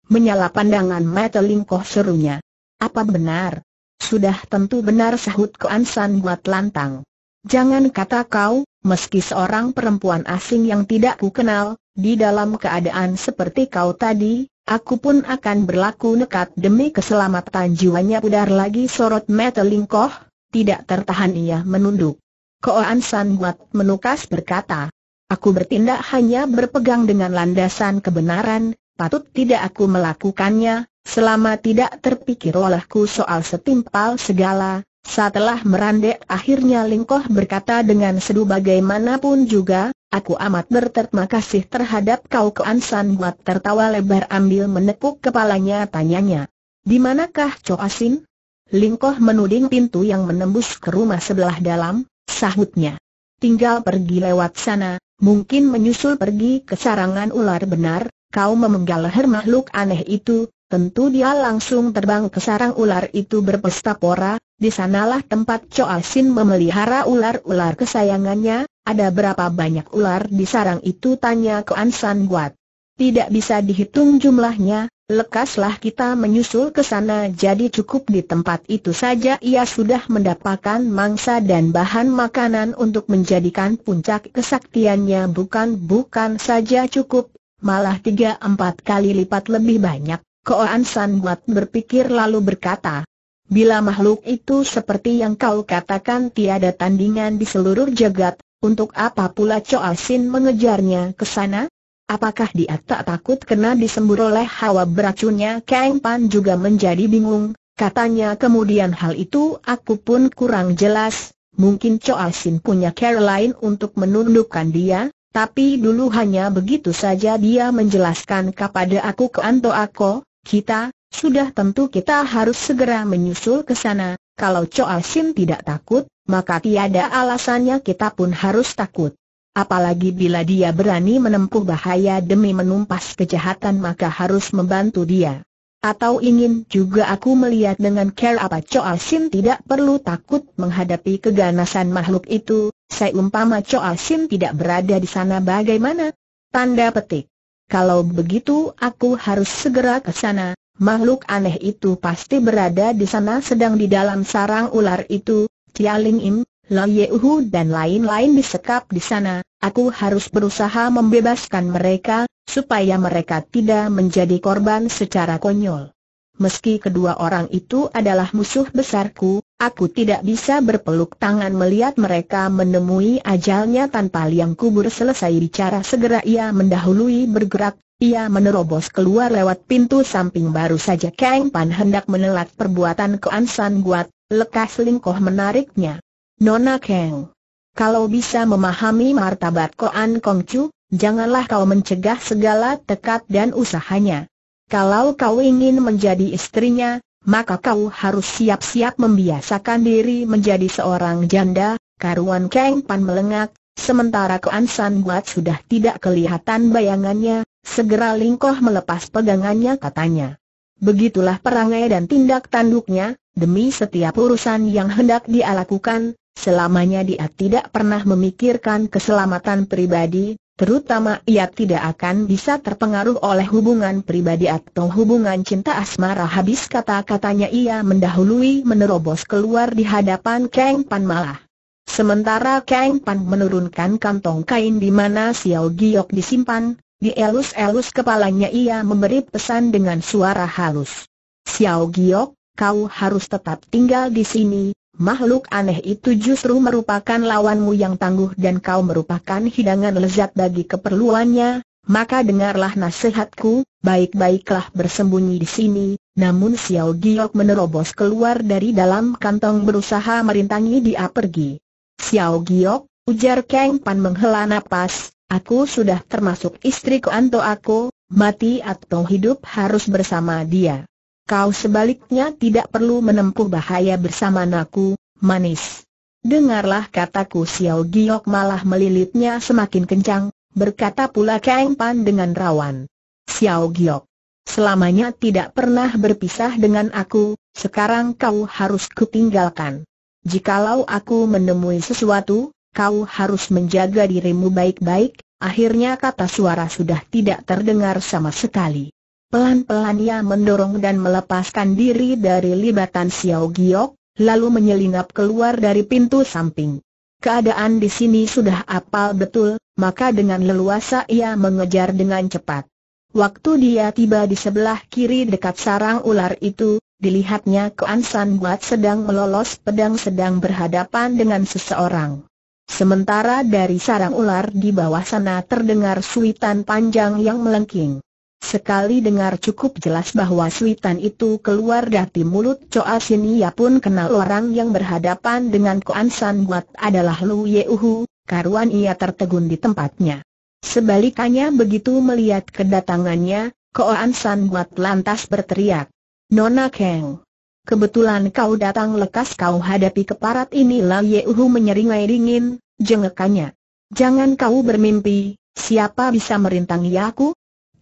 Menyala pandangan mata Lingkoh, serunya, "Apa benar?" "Sudah tentu benar," sahut Koan San Buat lantang. "Jangan kata kau, meski seorang perempuan asing yang tidak ku kenal, di dalam keadaan seperti kau tadi, aku pun akan berlaku nekat demi keselamatan jiwanya." Pudar lagi sorot mata Lingkoh, tidak tertahan ia menunduk. Koan San Buat menukas berkata, "Aku bertindak hanya berpegang dengan landasan kebenaran. Patut tidak aku melakukannya, selama tidak terpikir olehku soal setimpal segala." Setelah merandek akhirnya Lingkoh berkata dengan sedu, "Bagaimanapun juga, aku amat berterima kasih terhadap kau." Koan San Buat tertawa lebar ambil menepuk kepalanya, tanyanya, Di manakah Choa Sin? Lingkoh menuding pintu yang menembus ke rumah sebelah dalam, sahutnya. Tinggal pergi lewat sana, mungkin menyusul pergi ke sarangan ular. Benar, kau memenggal leher makhluk aneh itu, tentu dia langsung terbang ke sarang ular itu berpesta pora. Di sanalah tempat Choa Sin memelihara ular-ular kesayangannya. Ada berapa banyak ular di sarang itu? Tanya ke An San Guat. Tidak bisa dihitung jumlahnya, lekaslah kita menyusul ke sana. Jadi cukup di tempat itu saja ia sudah mendapatkan mangsa dan bahan makanan untuk menjadikan puncak kesaktiannya. Bukan-bukan saja cukup, malah tiga empat kali lipat lebih banyak. Ko An San Guat berpikir lalu berkata, bila makhluk itu seperti yang kau katakan tiada tandingan di seluruh jagat, untuk apa pula Choa Sin mengejarnya ke sana? Apakah dia tak takut kena disembur oleh hawa beracunnya? Kang Pan juga menjadi bingung, katanya kemudian, hal itu aku pun kurang jelas. Mungkin Choa Sin punya cara lain untuk menundukkan dia, tapi dulu hanya begitu saja dia menjelaskan kepada aku. Ke Anto Ako, kita, sudah tentu kita harus segera menyusul ke sana. Kalau Choa Sin tidak takut, maka tiada alasannya kita pun harus takut. Apalagi bila dia berani menempuh bahaya demi menumpas kejahatan, maka harus membantu dia. Atau ingin juga aku melihat dengan care apa Choa Sin tidak perlu takut menghadapi keganasan makhluk itu. Seumpama Choa Sin tidak berada di sana bagaimana? Tanda petik. Kalau begitu aku harus segera ke sana. Makhluk aneh itu pasti berada di sana sedang di dalam sarang ular itu. Cia Ling Im, Lo Yehu dan lain-lain disekap di sana. Aku harus berusaha membebaskan mereka, supaya mereka tidak menjadi korban secara konyol. Meski kedua orang itu adalah musuh besarku, aku tidak bisa berpeluk tangan melihat mereka menemui ajalnya tanpa liang kubur. Selesai bicara segera ia mendahului bergerak. Ia menerobos keluar lewat pintu samping. Baru saja Kang Pan hendak menelat perbuatan Ko An San Guat, lekas Lingkoh menariknya. Nona Kang, kalau bisa memahami martabat Ko An Kongcu, janganlah kau mencegah segala tekad dan usahanya. Kalau kau ingin menjadi istrinya, maka kau harus siap-siap membiasakan diri menjadi seorang janda. Karuan Kang Pan melengak, sementara Ko An San Guat sudah tidak kelihatan bayangannya. Segera Lingkoh melepas pegangannya, katanya. Begitulah perangai dan tindak tanduknya. Demi setiap urusan yang hendak dia lakukan, selamanya dia tidak pernah memikirkan keselamatan pribadi, terutama ia tidak akan bisa terpengaruh oleh hubungan pribadi atau hubungan cinta asmara. Habis kata-katanya ia mendahului menerobos keluar di hadapan Kang Pan malah. Sementara Kang Pan menurunkan kantong kain di mana Xiao Giok disimpan, dielus-elus kepalanya ia memberi pesan dengan suara halus. Xiao Giok, kau harus tetap tinggal di sini. Makhluk aneh itu justru merupakan lawanmu yang tangguh dan kau merupakan hidangan lezat bagi keperluannya. Maka dengarlah nasihatku, baik-baiklah bersembunyi di sini. Namun Xiao Giok menerobos keluar dari dalam kantong berusaha merintangi dia pergi. Xiao Giok, ujar Kang Pan menghela napas, aku sudah termasuk istri Ko Anto Ako, mati atau hidup harus bersama dia. Kau sebaliknya tidak perlu menempuh bahaya bersama naku, manis. Dengarlah kataku. Xiao Giok malah melilitnya semakin kencang, berkata pula Kang Pan dengan rawan. Xiao Giok, selamanya tidak pernah berpisah dengan aku, sekarang kau harus kutinggalkan. Jikalau aku menemui sesuatu, kau harus menjaga dirimu baik-baik. Akhirnya kata suara sudah tidak terdengar sama sekali. Pelan-pelan ia mendorong dan melepaskan diri dari libatan Xiao Giok, lalu menyelinap keluar dari pintu samping. Keadaan di sini sudah apal betul, maka dengan leluasa ia mengejar dengan cepat. Waktu dia tiba di sebelah kiri dekat sarang ular itu, dilihatnya Ko An San Guat sedang melolos pedang sedang berhadapan dengan seseorang. Sementara dari sarang ular di bawah sana terdengar suitan panjang yang melengking. Sekali dengar cukup jelas bahwa suitan itu keluar dari mulut Choa Sin. Ia pun kenal orang yang berhadapan dengan Ko An San Guat adalah Lu Yehu. Karuan ia tertegun di tempatnya. Sebalikannya begitu melihat kedatangannya, Ko An San Guat lantas berteriak. Nona Kang, kebetulan kau datang, lekas kau hadapi keparat ini. Lan Yehu menyeringai dingin, jengekannya. Jangan kau bermimpi, siapa bisa merintangi aku?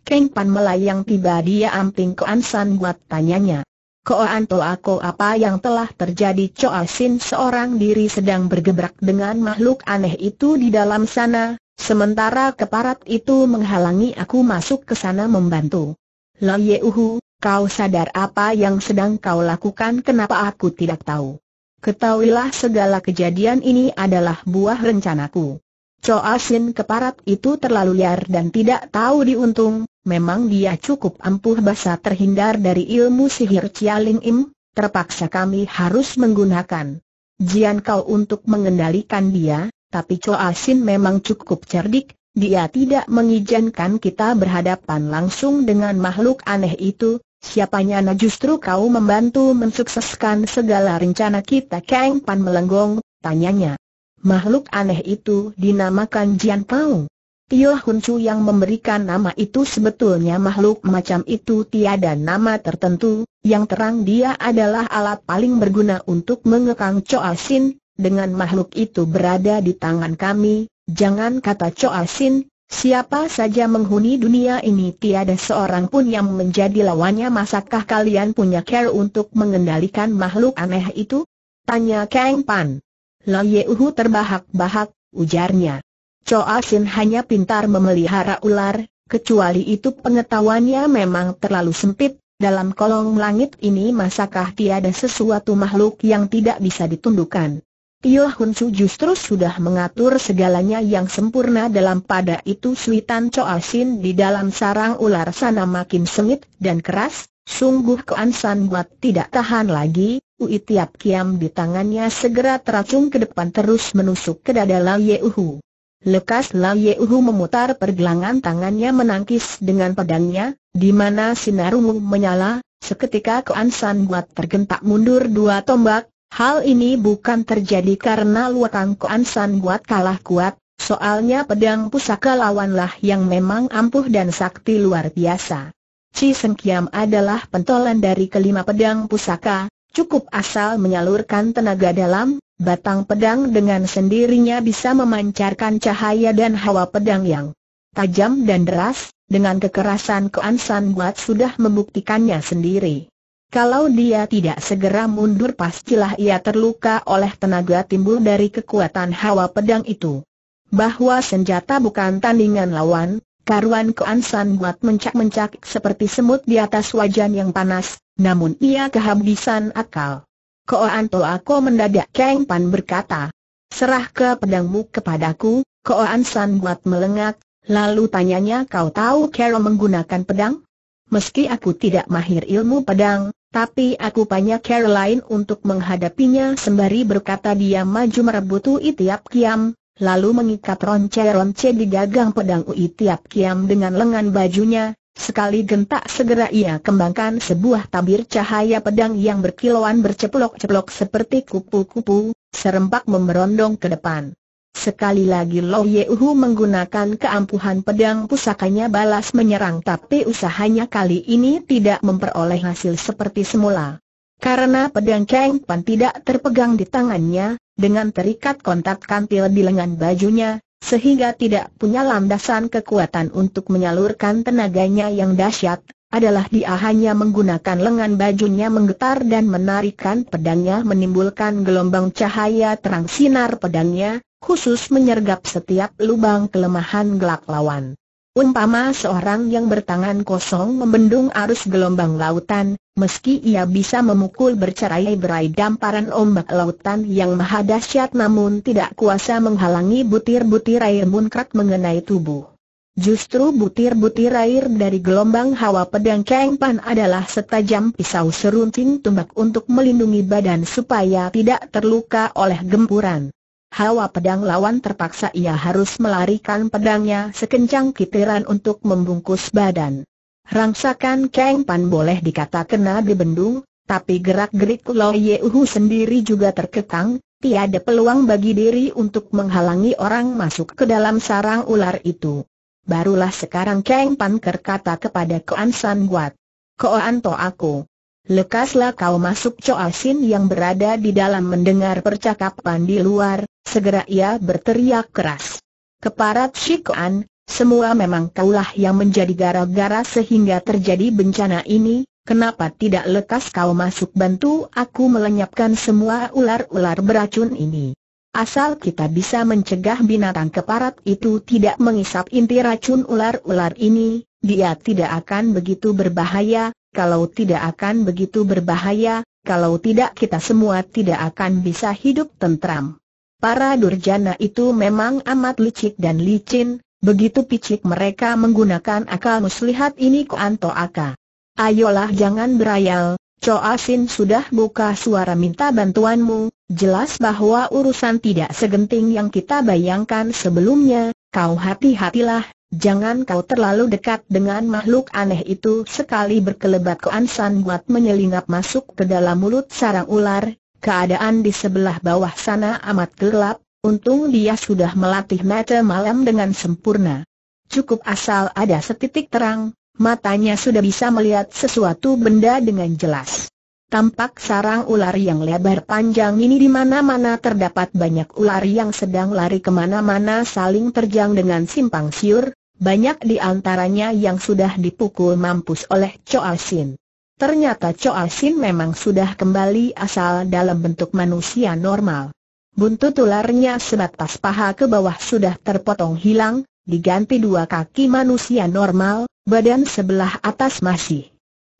Kang Pan melayang tiba. Dia amping ke Ansan buat tanyanya. Koan to aku apa yang telah terjadi? Choa Sin seorang diri sedang bergebrak dengan makhluk aneh itu di dalam sana, sementara keparat itu menghalangi aku masuk ke sana membantu. Lan Yehu, kau sadar apa yang sedang kau lakukan? Kenapa aku tidak tahu? Ketahuilah segala kejadian ini adalah buah rencanaku. Choa Sin keparat itu terlalu liar dan tidak tahu diuntung. Memang dia cukup ampuh basa terhindar dari ilmu sihir Chia Ling Im. Terpaksa kami harus menggunakan jian kau untuk mengendalikan dia. Tapi Choa Sin memang cukup cerdik. Dia tidak mengizinkan kita berhadapan langsung dengan makhluk aneh itu. Siapanya na justru kau membantu mensukseskan segala rencana kita. Kang Pan melenggong, tanyanya. Makhluk aneh itu dinamakan Jian Kau. Tio Hun Chu yang memberikan nama itu. Sebetulnya makhluk macam itu tiada nama tertentu. Yang terang dia adalah alat paling berguna untuk mengekang Choa Sin. Dengan makhluk itu berada di tangan kami, jangan kata Choa Sin, siapa saja menghuni dunia ini tiada seorang pun yang menjadi lawannya. Masakah kalian punya care untuk mengendalikan makhluk aneh itu? Tanya Kang Pan. Lan Yehu terbahak-bahak, ujarnya. Choa Sin hanya pintar memelihara ular, kecuali itu pengetahuannya memang terlalu sempit. Dalam kolong langit ini masakah tiada sesuatu makhluk yang tidak bisa ditundukkan? Tio Hun Chu justru sudah mengatur segalanya yang sempurna dalam pada itu. Suitan Choa Sin di dalam sarang ular sana makin sengit dan keras. Sungguh Koan San buat tidak tahan lagi. Ui tiap kiam di tangannya segera teracung ke depan terus menusuk ke dada Lan Yehu. Lekas Lan Yehu memutar pergelangan tangannya menangkis dengan pedangnya, di mana sinar ungu menyala. Seketika Koan San buat tergentak mundur dua tombak. Hal ini bukan terjadi karena luakan Koan San buat kalah kuat, soalnya pedang pusaka lawanlah yang memang ampuh dan sakti luar biasa. Ci Seng Kiam adalah pentolan dari kelima pedang pusaka, cukup asal menyalurkan tenaga dalam, batang pedang dengan sendirinya bisa memancarkan cahaya dan hawa pedang yang tajam dan deras. Dengan kekerasan Koan San buat sudah membuktikannya sendiri. Kalau dia tidak segera mundur pastilah ia terluka oleh tenaga timbul dari kekuatan hawa pedang itu. Bahwa senjata bukan tandingan lawan, karuan Koan San buat mencak-mencak seperti semut di atas wajan yang panas, namun ia kehabisan akal. Koan Toako mendadak Kang Pan berkata, serah ke pedangmu kepadaku. Koan San buat melengak, lalu tanyanya, kau tahu cara menggunakan pedang? Meski aku tidak mahir ilmu pedang, tapi aku punya cara lain untuk menghadapinya. Sembari berkata dia maju merebut Ui Tiap Kiam, lalu mengikat ronce-ronce di gagang pedang Ui Tiap Kiam dengan lengan bajunya. Sekali gentak segera ia kembangkan sebuah tabir cahaya pedang yang berkilauan berceplok-ceplok seperti kupu-kupu, serempak memerondong ke depan. Sekali lagi Lo Yehu menggunakan keampuhan pedang pusakanya balas menyerang, tapi usahanya kali ini tidak memperoleh hasil seperti semula. Karena pedang Kang Pan tidak terpegang di tangannya, dengan terikat kontak kantil di lengan bajunya, sehingga tidak punya landasan kekuatan untuk menyalurkan tenaganya yang dahsyat, adalah dia hanya menggunakan lengan bajunya menggetar dan menarikkan pedangnya menimbulkan gelombang cahaya terang. Sinar pedangnya khusus menyergap setiap lubang kelemahan gelap lawan. Umpama seorang yang bertangan kosong membendung arus gelombang lautan, meski ia bisa memukul bercerai-berai damparan ombak lautan yang maha dahsyat, namun tidak kuasa menghalangi butir-butir air muncrat mengenai tubuh. Justru butir-butir air dari gelombang hawa pedang Kang Pan adalah setajam pisau serunting tombak untuk melindungi badan supaya tidak terluka oleh gempuran hawa pedang lawan. Terpaksa ia harus melarikan pedangnya sekencang kitiran untuk membungkus badan. Rangsakan Kang Pan boleh dikata kena dibendung, tapi gerak-gerik Lo Yehu sendiri juga terkekang. Tiada peluang bagi diri untuk menghalangi orang masuk ke dalam sarang ular itu. Barulah sekarang Kang Pan berkata kepada Koan San Guat, Koan To aku, Lekaslah kau masuk. Choa Sin yang berada di dalam mendengar percakapan di luar, segera ia berteriak keras. Keparat Shik An, semua memang kaulah yang menjadi gara-gara sehingga terjadi bencana ini, kenapa tidak lekas kau masuk bantu aku melenyapkan semua ular-ular beracun ini? Asal kita bisa mencegah binatang keparat itu tidak mengisap inti racun ular-ular ini, dia tidak akan begitu berbahaya. Kalau tidak akan begitu berbahaya, kalau tidak kita semua tidak akan bisa hidup tentram. Para durjana itu memang amat licik dan licin, begitu picik mereka menggunakan akal muslihat ini kuanto aka. Ayolah jangan berayal, Choa Sin sudah buka suara minta bantuanmu, jelas bahwa urusan tidak segenting yang kita bayangkan sebelumnya, kau hati-hatilah. Jangan kau terlalu dekat dengan makhluk aneh itu. Sekali berkelebat Koan San buat menyelinap masuk ke dalam mulut sarang ular. Keadaan di sebelah bawah sana amat gelap. Untung dia sudah melatih mata malam dengan sempurna. Cukup asal ada setitik terang, matanya sudah bisa melihat sesuatu benda dengan jelas. Tampak sarang ular yang lebar panjang ini di mana-mana terdapat banyak ular yang sedang lari kemana-mana saling terjang dengan simpang siur. Banyak di antaranya yang sudah dipukul mampus oleh Choa Sin. Ternyata Choa Sin memang sudah kembali asal dalam bentuk manusia normal. Buntut ularnya sebatas paha ke bawah sudah terpotong hilang, diganti dua kaki manusia normal, badan sebelah atas masih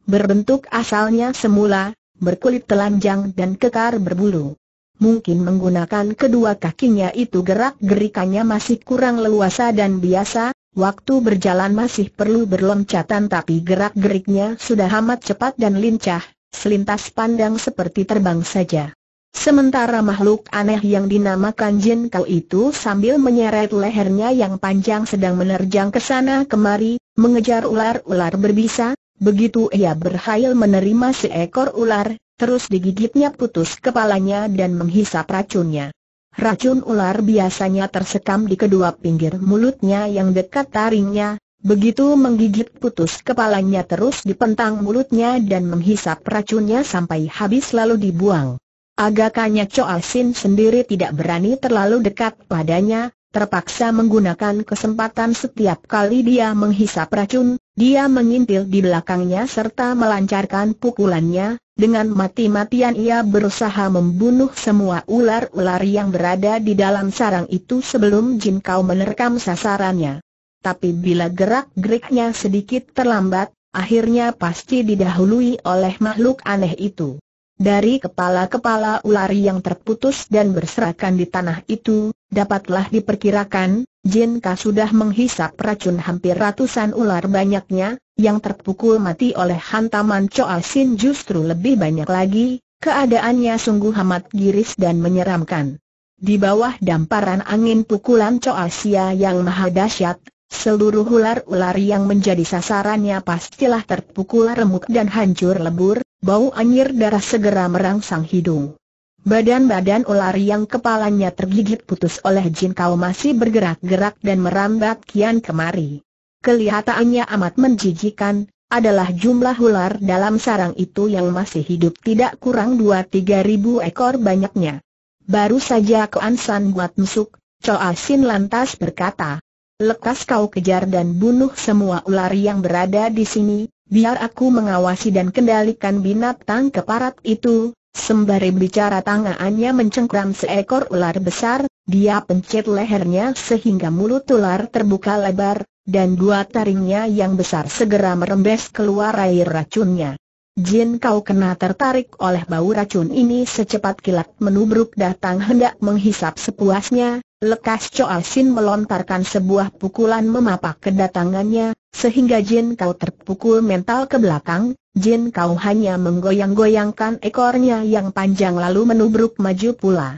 berbentuk asalnya semula, berkulit telanjang dan kekar berbulu. Mungkin menggunakan kedua kakinya itu gerak-gerikannya masih kurang leluasa dan biasa. Waktu berjalan masih perlu berloncatan tapi gerak-geriknya sudah amat cepat dan lincah, selintas pandang seperti terbang saja. Sementara makhluk aneh yang dinamakan Jin Kau itu sambil menyeret lehernya yang panjang sedang menerjang ke sana kemari, mengejar ular-ular berbisa. Begitu ia berhasil menerima seekor ular, terus digigitnya putus kepalanya dan menghisap racunnya. Racun ular biasanya tersekam di kedua pinggir mulutnya yang dekat taringnya. Begitu menggigit putus kepalanya terus dipentang mulutnya dan menghisap racunnya sampai habis lalu dibuang. Agaknya Choa Sin sendiri tidak berani terlalu dekat padanya, terpaksa menggunakan kesempatan setiap kali dia menghisap racun. Dia mengintil di belakangnya serta melancarkan pukulannya. Dengan mati-matian ia berusaha membunuh semua ular-ular yang berada di dalam sarang itu sebelum Jin Kau menerkam sasarannya. Tapi bila gerak-geriknya sedikit terlambat, akhirnya pasti didahului oleh makhluk aneh itu. Dari kepala-kepala ular yang terputus dan berserakan di tanah itu, dapatlah diperkirakan Jin Kau sudah menghisap racun hampir ratusan ular banyaknya, yang terpukul mati oleh hantaman Choa Sin justru lebih banyak lagi. Keadaannya sungguh amat giris dan menyeramkan. Di bawah damparan angin pukulan Choa Sia yang maha dahsyat, seluruh ular-ular yang menjadi sasarannya pastilah terpukul remuk dan hancur lebur, bau anyir darah segera merangsang hidung. Badan-badan ular yang kepalanya tergigit putus oleh Jin Kau masih bergerak-gerak dan merambat kian kemari. Kelihatannya amat menjijikan, adalah jumlah ular dalam sarang itu yang masih hidup tidak kurang dua tiga ribu ekor banyaknya. Baru saja Koan San buat mesuk, Choa Sin lantas berkata, "Lekas kau kejar dan bunuh semua ular yang berada di sini, biar aku mengawasi dan kendalikan binatang keparat itu." Sembari bicara tangannya mencengkram seekor ular besar, dia pencet lehernya sehingga mulut ular terbuka lebar, dan dua taringnya yang besar segera merembes keluar air racunnya. Jin Kau kena tertarik oleh bau racun ini secepat kilat menubruk datang hendak menghisap sepuasnya. Lekas Choa Sin melontarkan sebuah pukulan memapak kedatangannya, sehingga Jin Kau terpukul mental ke belakang. Jin Kau hanya menggoyang-goyangkan ekornya yang panjang lalu menubruk maju pula.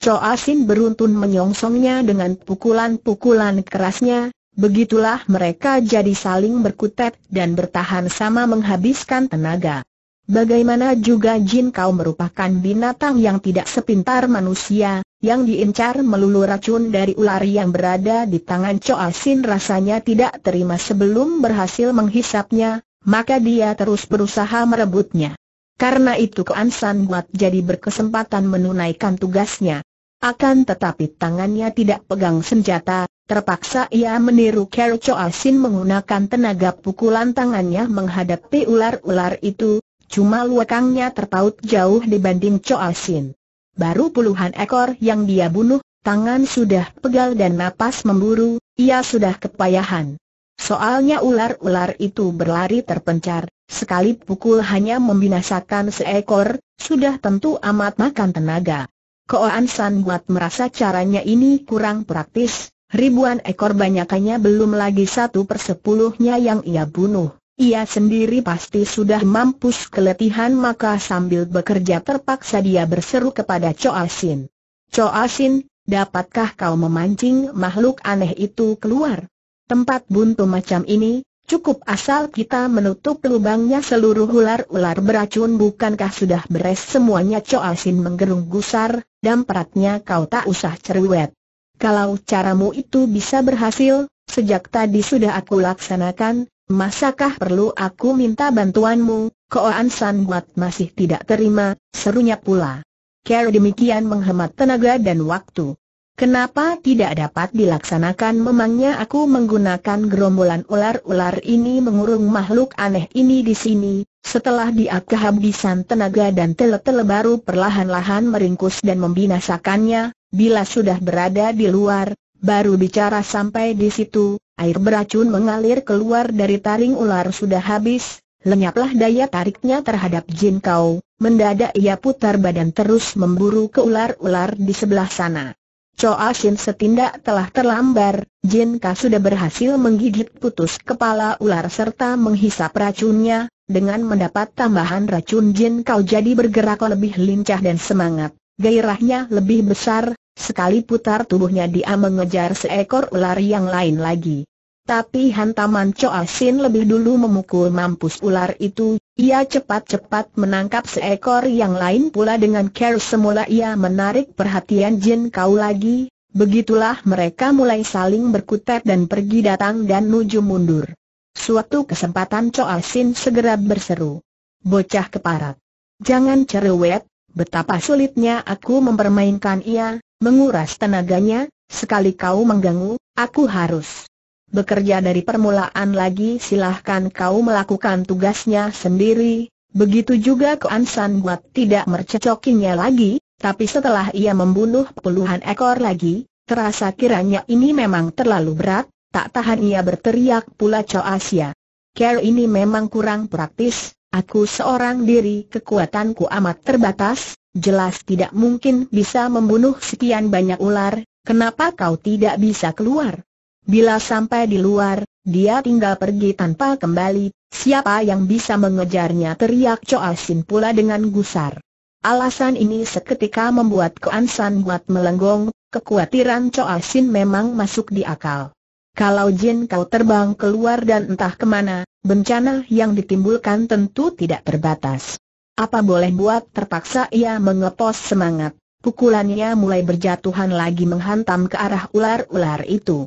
Choa Sin beruntun menyongsongnya dengan pukulan-pukulan kerasnya. Begitulah mereka jadi saling berkutat dan bertahan sama menghabiskan tenaga. Bagaimana juga Jin Kau merupakan binatang yang tidak sepintar manusia, yang diincar melulu racun dari ular yang berada di tangan Choa Sin rasanya tidak terima sebelum berhasil menghisapnya. Maka dia terus berusaha merebutnya. Karena itu Kean San Buat jadi berkesempatan menunaikan tugasnya. Akan tetapi tangannya tidak pegang senjata, terpaksa ia meniru Kero Choa Sin menggunakan tenaga pukulan tangannya menghadapi ular-ular itu, cuma luakangnya terpaut jauh dibanding Choa Sin. Baru puluhan ekor yang dia bunuh, tangan sudah pegal dan napas memburu, ia sudah kepayahan. Soalnya ular-ular itu berlari terpencar, sekali pukul hanya membinasakan seekor, sudah tentu amat makan tenaga. Kean San Buat merasa caranya ini kurang praktis, ribuan ekor banyakannya belum lagi satu persepuluhnya yang ia bunuh. Ia sendiri pasti sudah mampus keletihan, maka sambil bekerja terpaksa dia berseru kepada Choa Sin. "Choa Sin, dapatkah kau memancing makhluk aneh itu keluar? Tempat buntu macam ini, cukup asal kita menutup lubangnya seluruh ular-ular beracun, bukankah sudah beres semuanya?" Choa Sin menggerung gusar, "Dampratnya kau tak usah cerewet. Kalau caramu itu bisa berhasil, sejak tadi sudah aku laksanakan, masakah perlu aku minta bantuanmu?" Kean San Buat masih tidak terima, serunya pula, "Cara demikian menghemat tenaga dan waktu. Kenapa tidak dapat dilaksanakan? Memangnya aku menggunakan gerombolan ular-ular ini mengurung makhluk aneh ini di sini?" Setelah dia kehabisan tenaga dan tele-tele, baru perlahan-lahan meringkus dan membinasakannya. Bila sudah berada di luar, baru bicara sampai di situ, air beracun mengalir keluar dari taring ular sudah habis, lenyaplah daya tariknya terhadap Jin Kau. Mendadak ia putar badan terus memburu ke ular-ular di sebelah sana. Choa Sin setindak telah terlambat, Jin Kau sudah berhasil menggigit putus kepala ular serta menghisap racunnya. Dengan mendapat tambahan racun, Jin Kau jadi bergerak lebih lincah dan semangat. Gairahnya lebih besar, sekali putar tubuhnya dia mengejar seekor ular yang lain lagi. Tapi hantaman Choa Sin lebih dulu memukul mampus ular itu. Ia cepat-cepat menangkap seekor yang lain pula dengan care. Semula ia menarik perhatian Jin Kau lagi. Begitulah mereka mulai saling berkutat dan pergi datang dan menuju mundur. Suatu kesempatan Choa Sin segera berseru, "Bocah keparat, jangan cerewet. Betapa sulitnya aku mempermainkan ia, menguras tenaganya. Sekali kau mengganggu, aku harus bekerja dari permulaan lagi. Silahkan kau melakukan tugasnya sendiri." Begitu juga Kean San Buat tidak mercecokinya lagi. Tapi setelah ia membunuh puluhan ekor lagi, terasa kiranya ini memang terlalu berat. Tak tahan ia berteriak pula, "Choa Sia, care ini memang kurang praktis. Aku seorang diri, kekuatanku amat terbatas. Jelas tidak mungkin bisa membunuh sekian banyak ular. Kenapa kau tidak bisa keluar? Bila sampai di luar, dia tinggal pergi tanpa kembali. Siapa yang bisa mengejarnya?" teriak Choa Sin pula dengan gusar. Alasan ini seketika membuat Kean San Buat melenggong. Kekhawatiran Choa Sin memang masuk di akal. Kalau Jin Kau terbang keluar dan entah kemana, bencana yang ditimbulkan tentu tidak terbatas. Apa boleh buat, terpaksa ia mengepos semangat. Pukulannya mulai berjatuhan lagi menghantam ke arah ular-ular itu.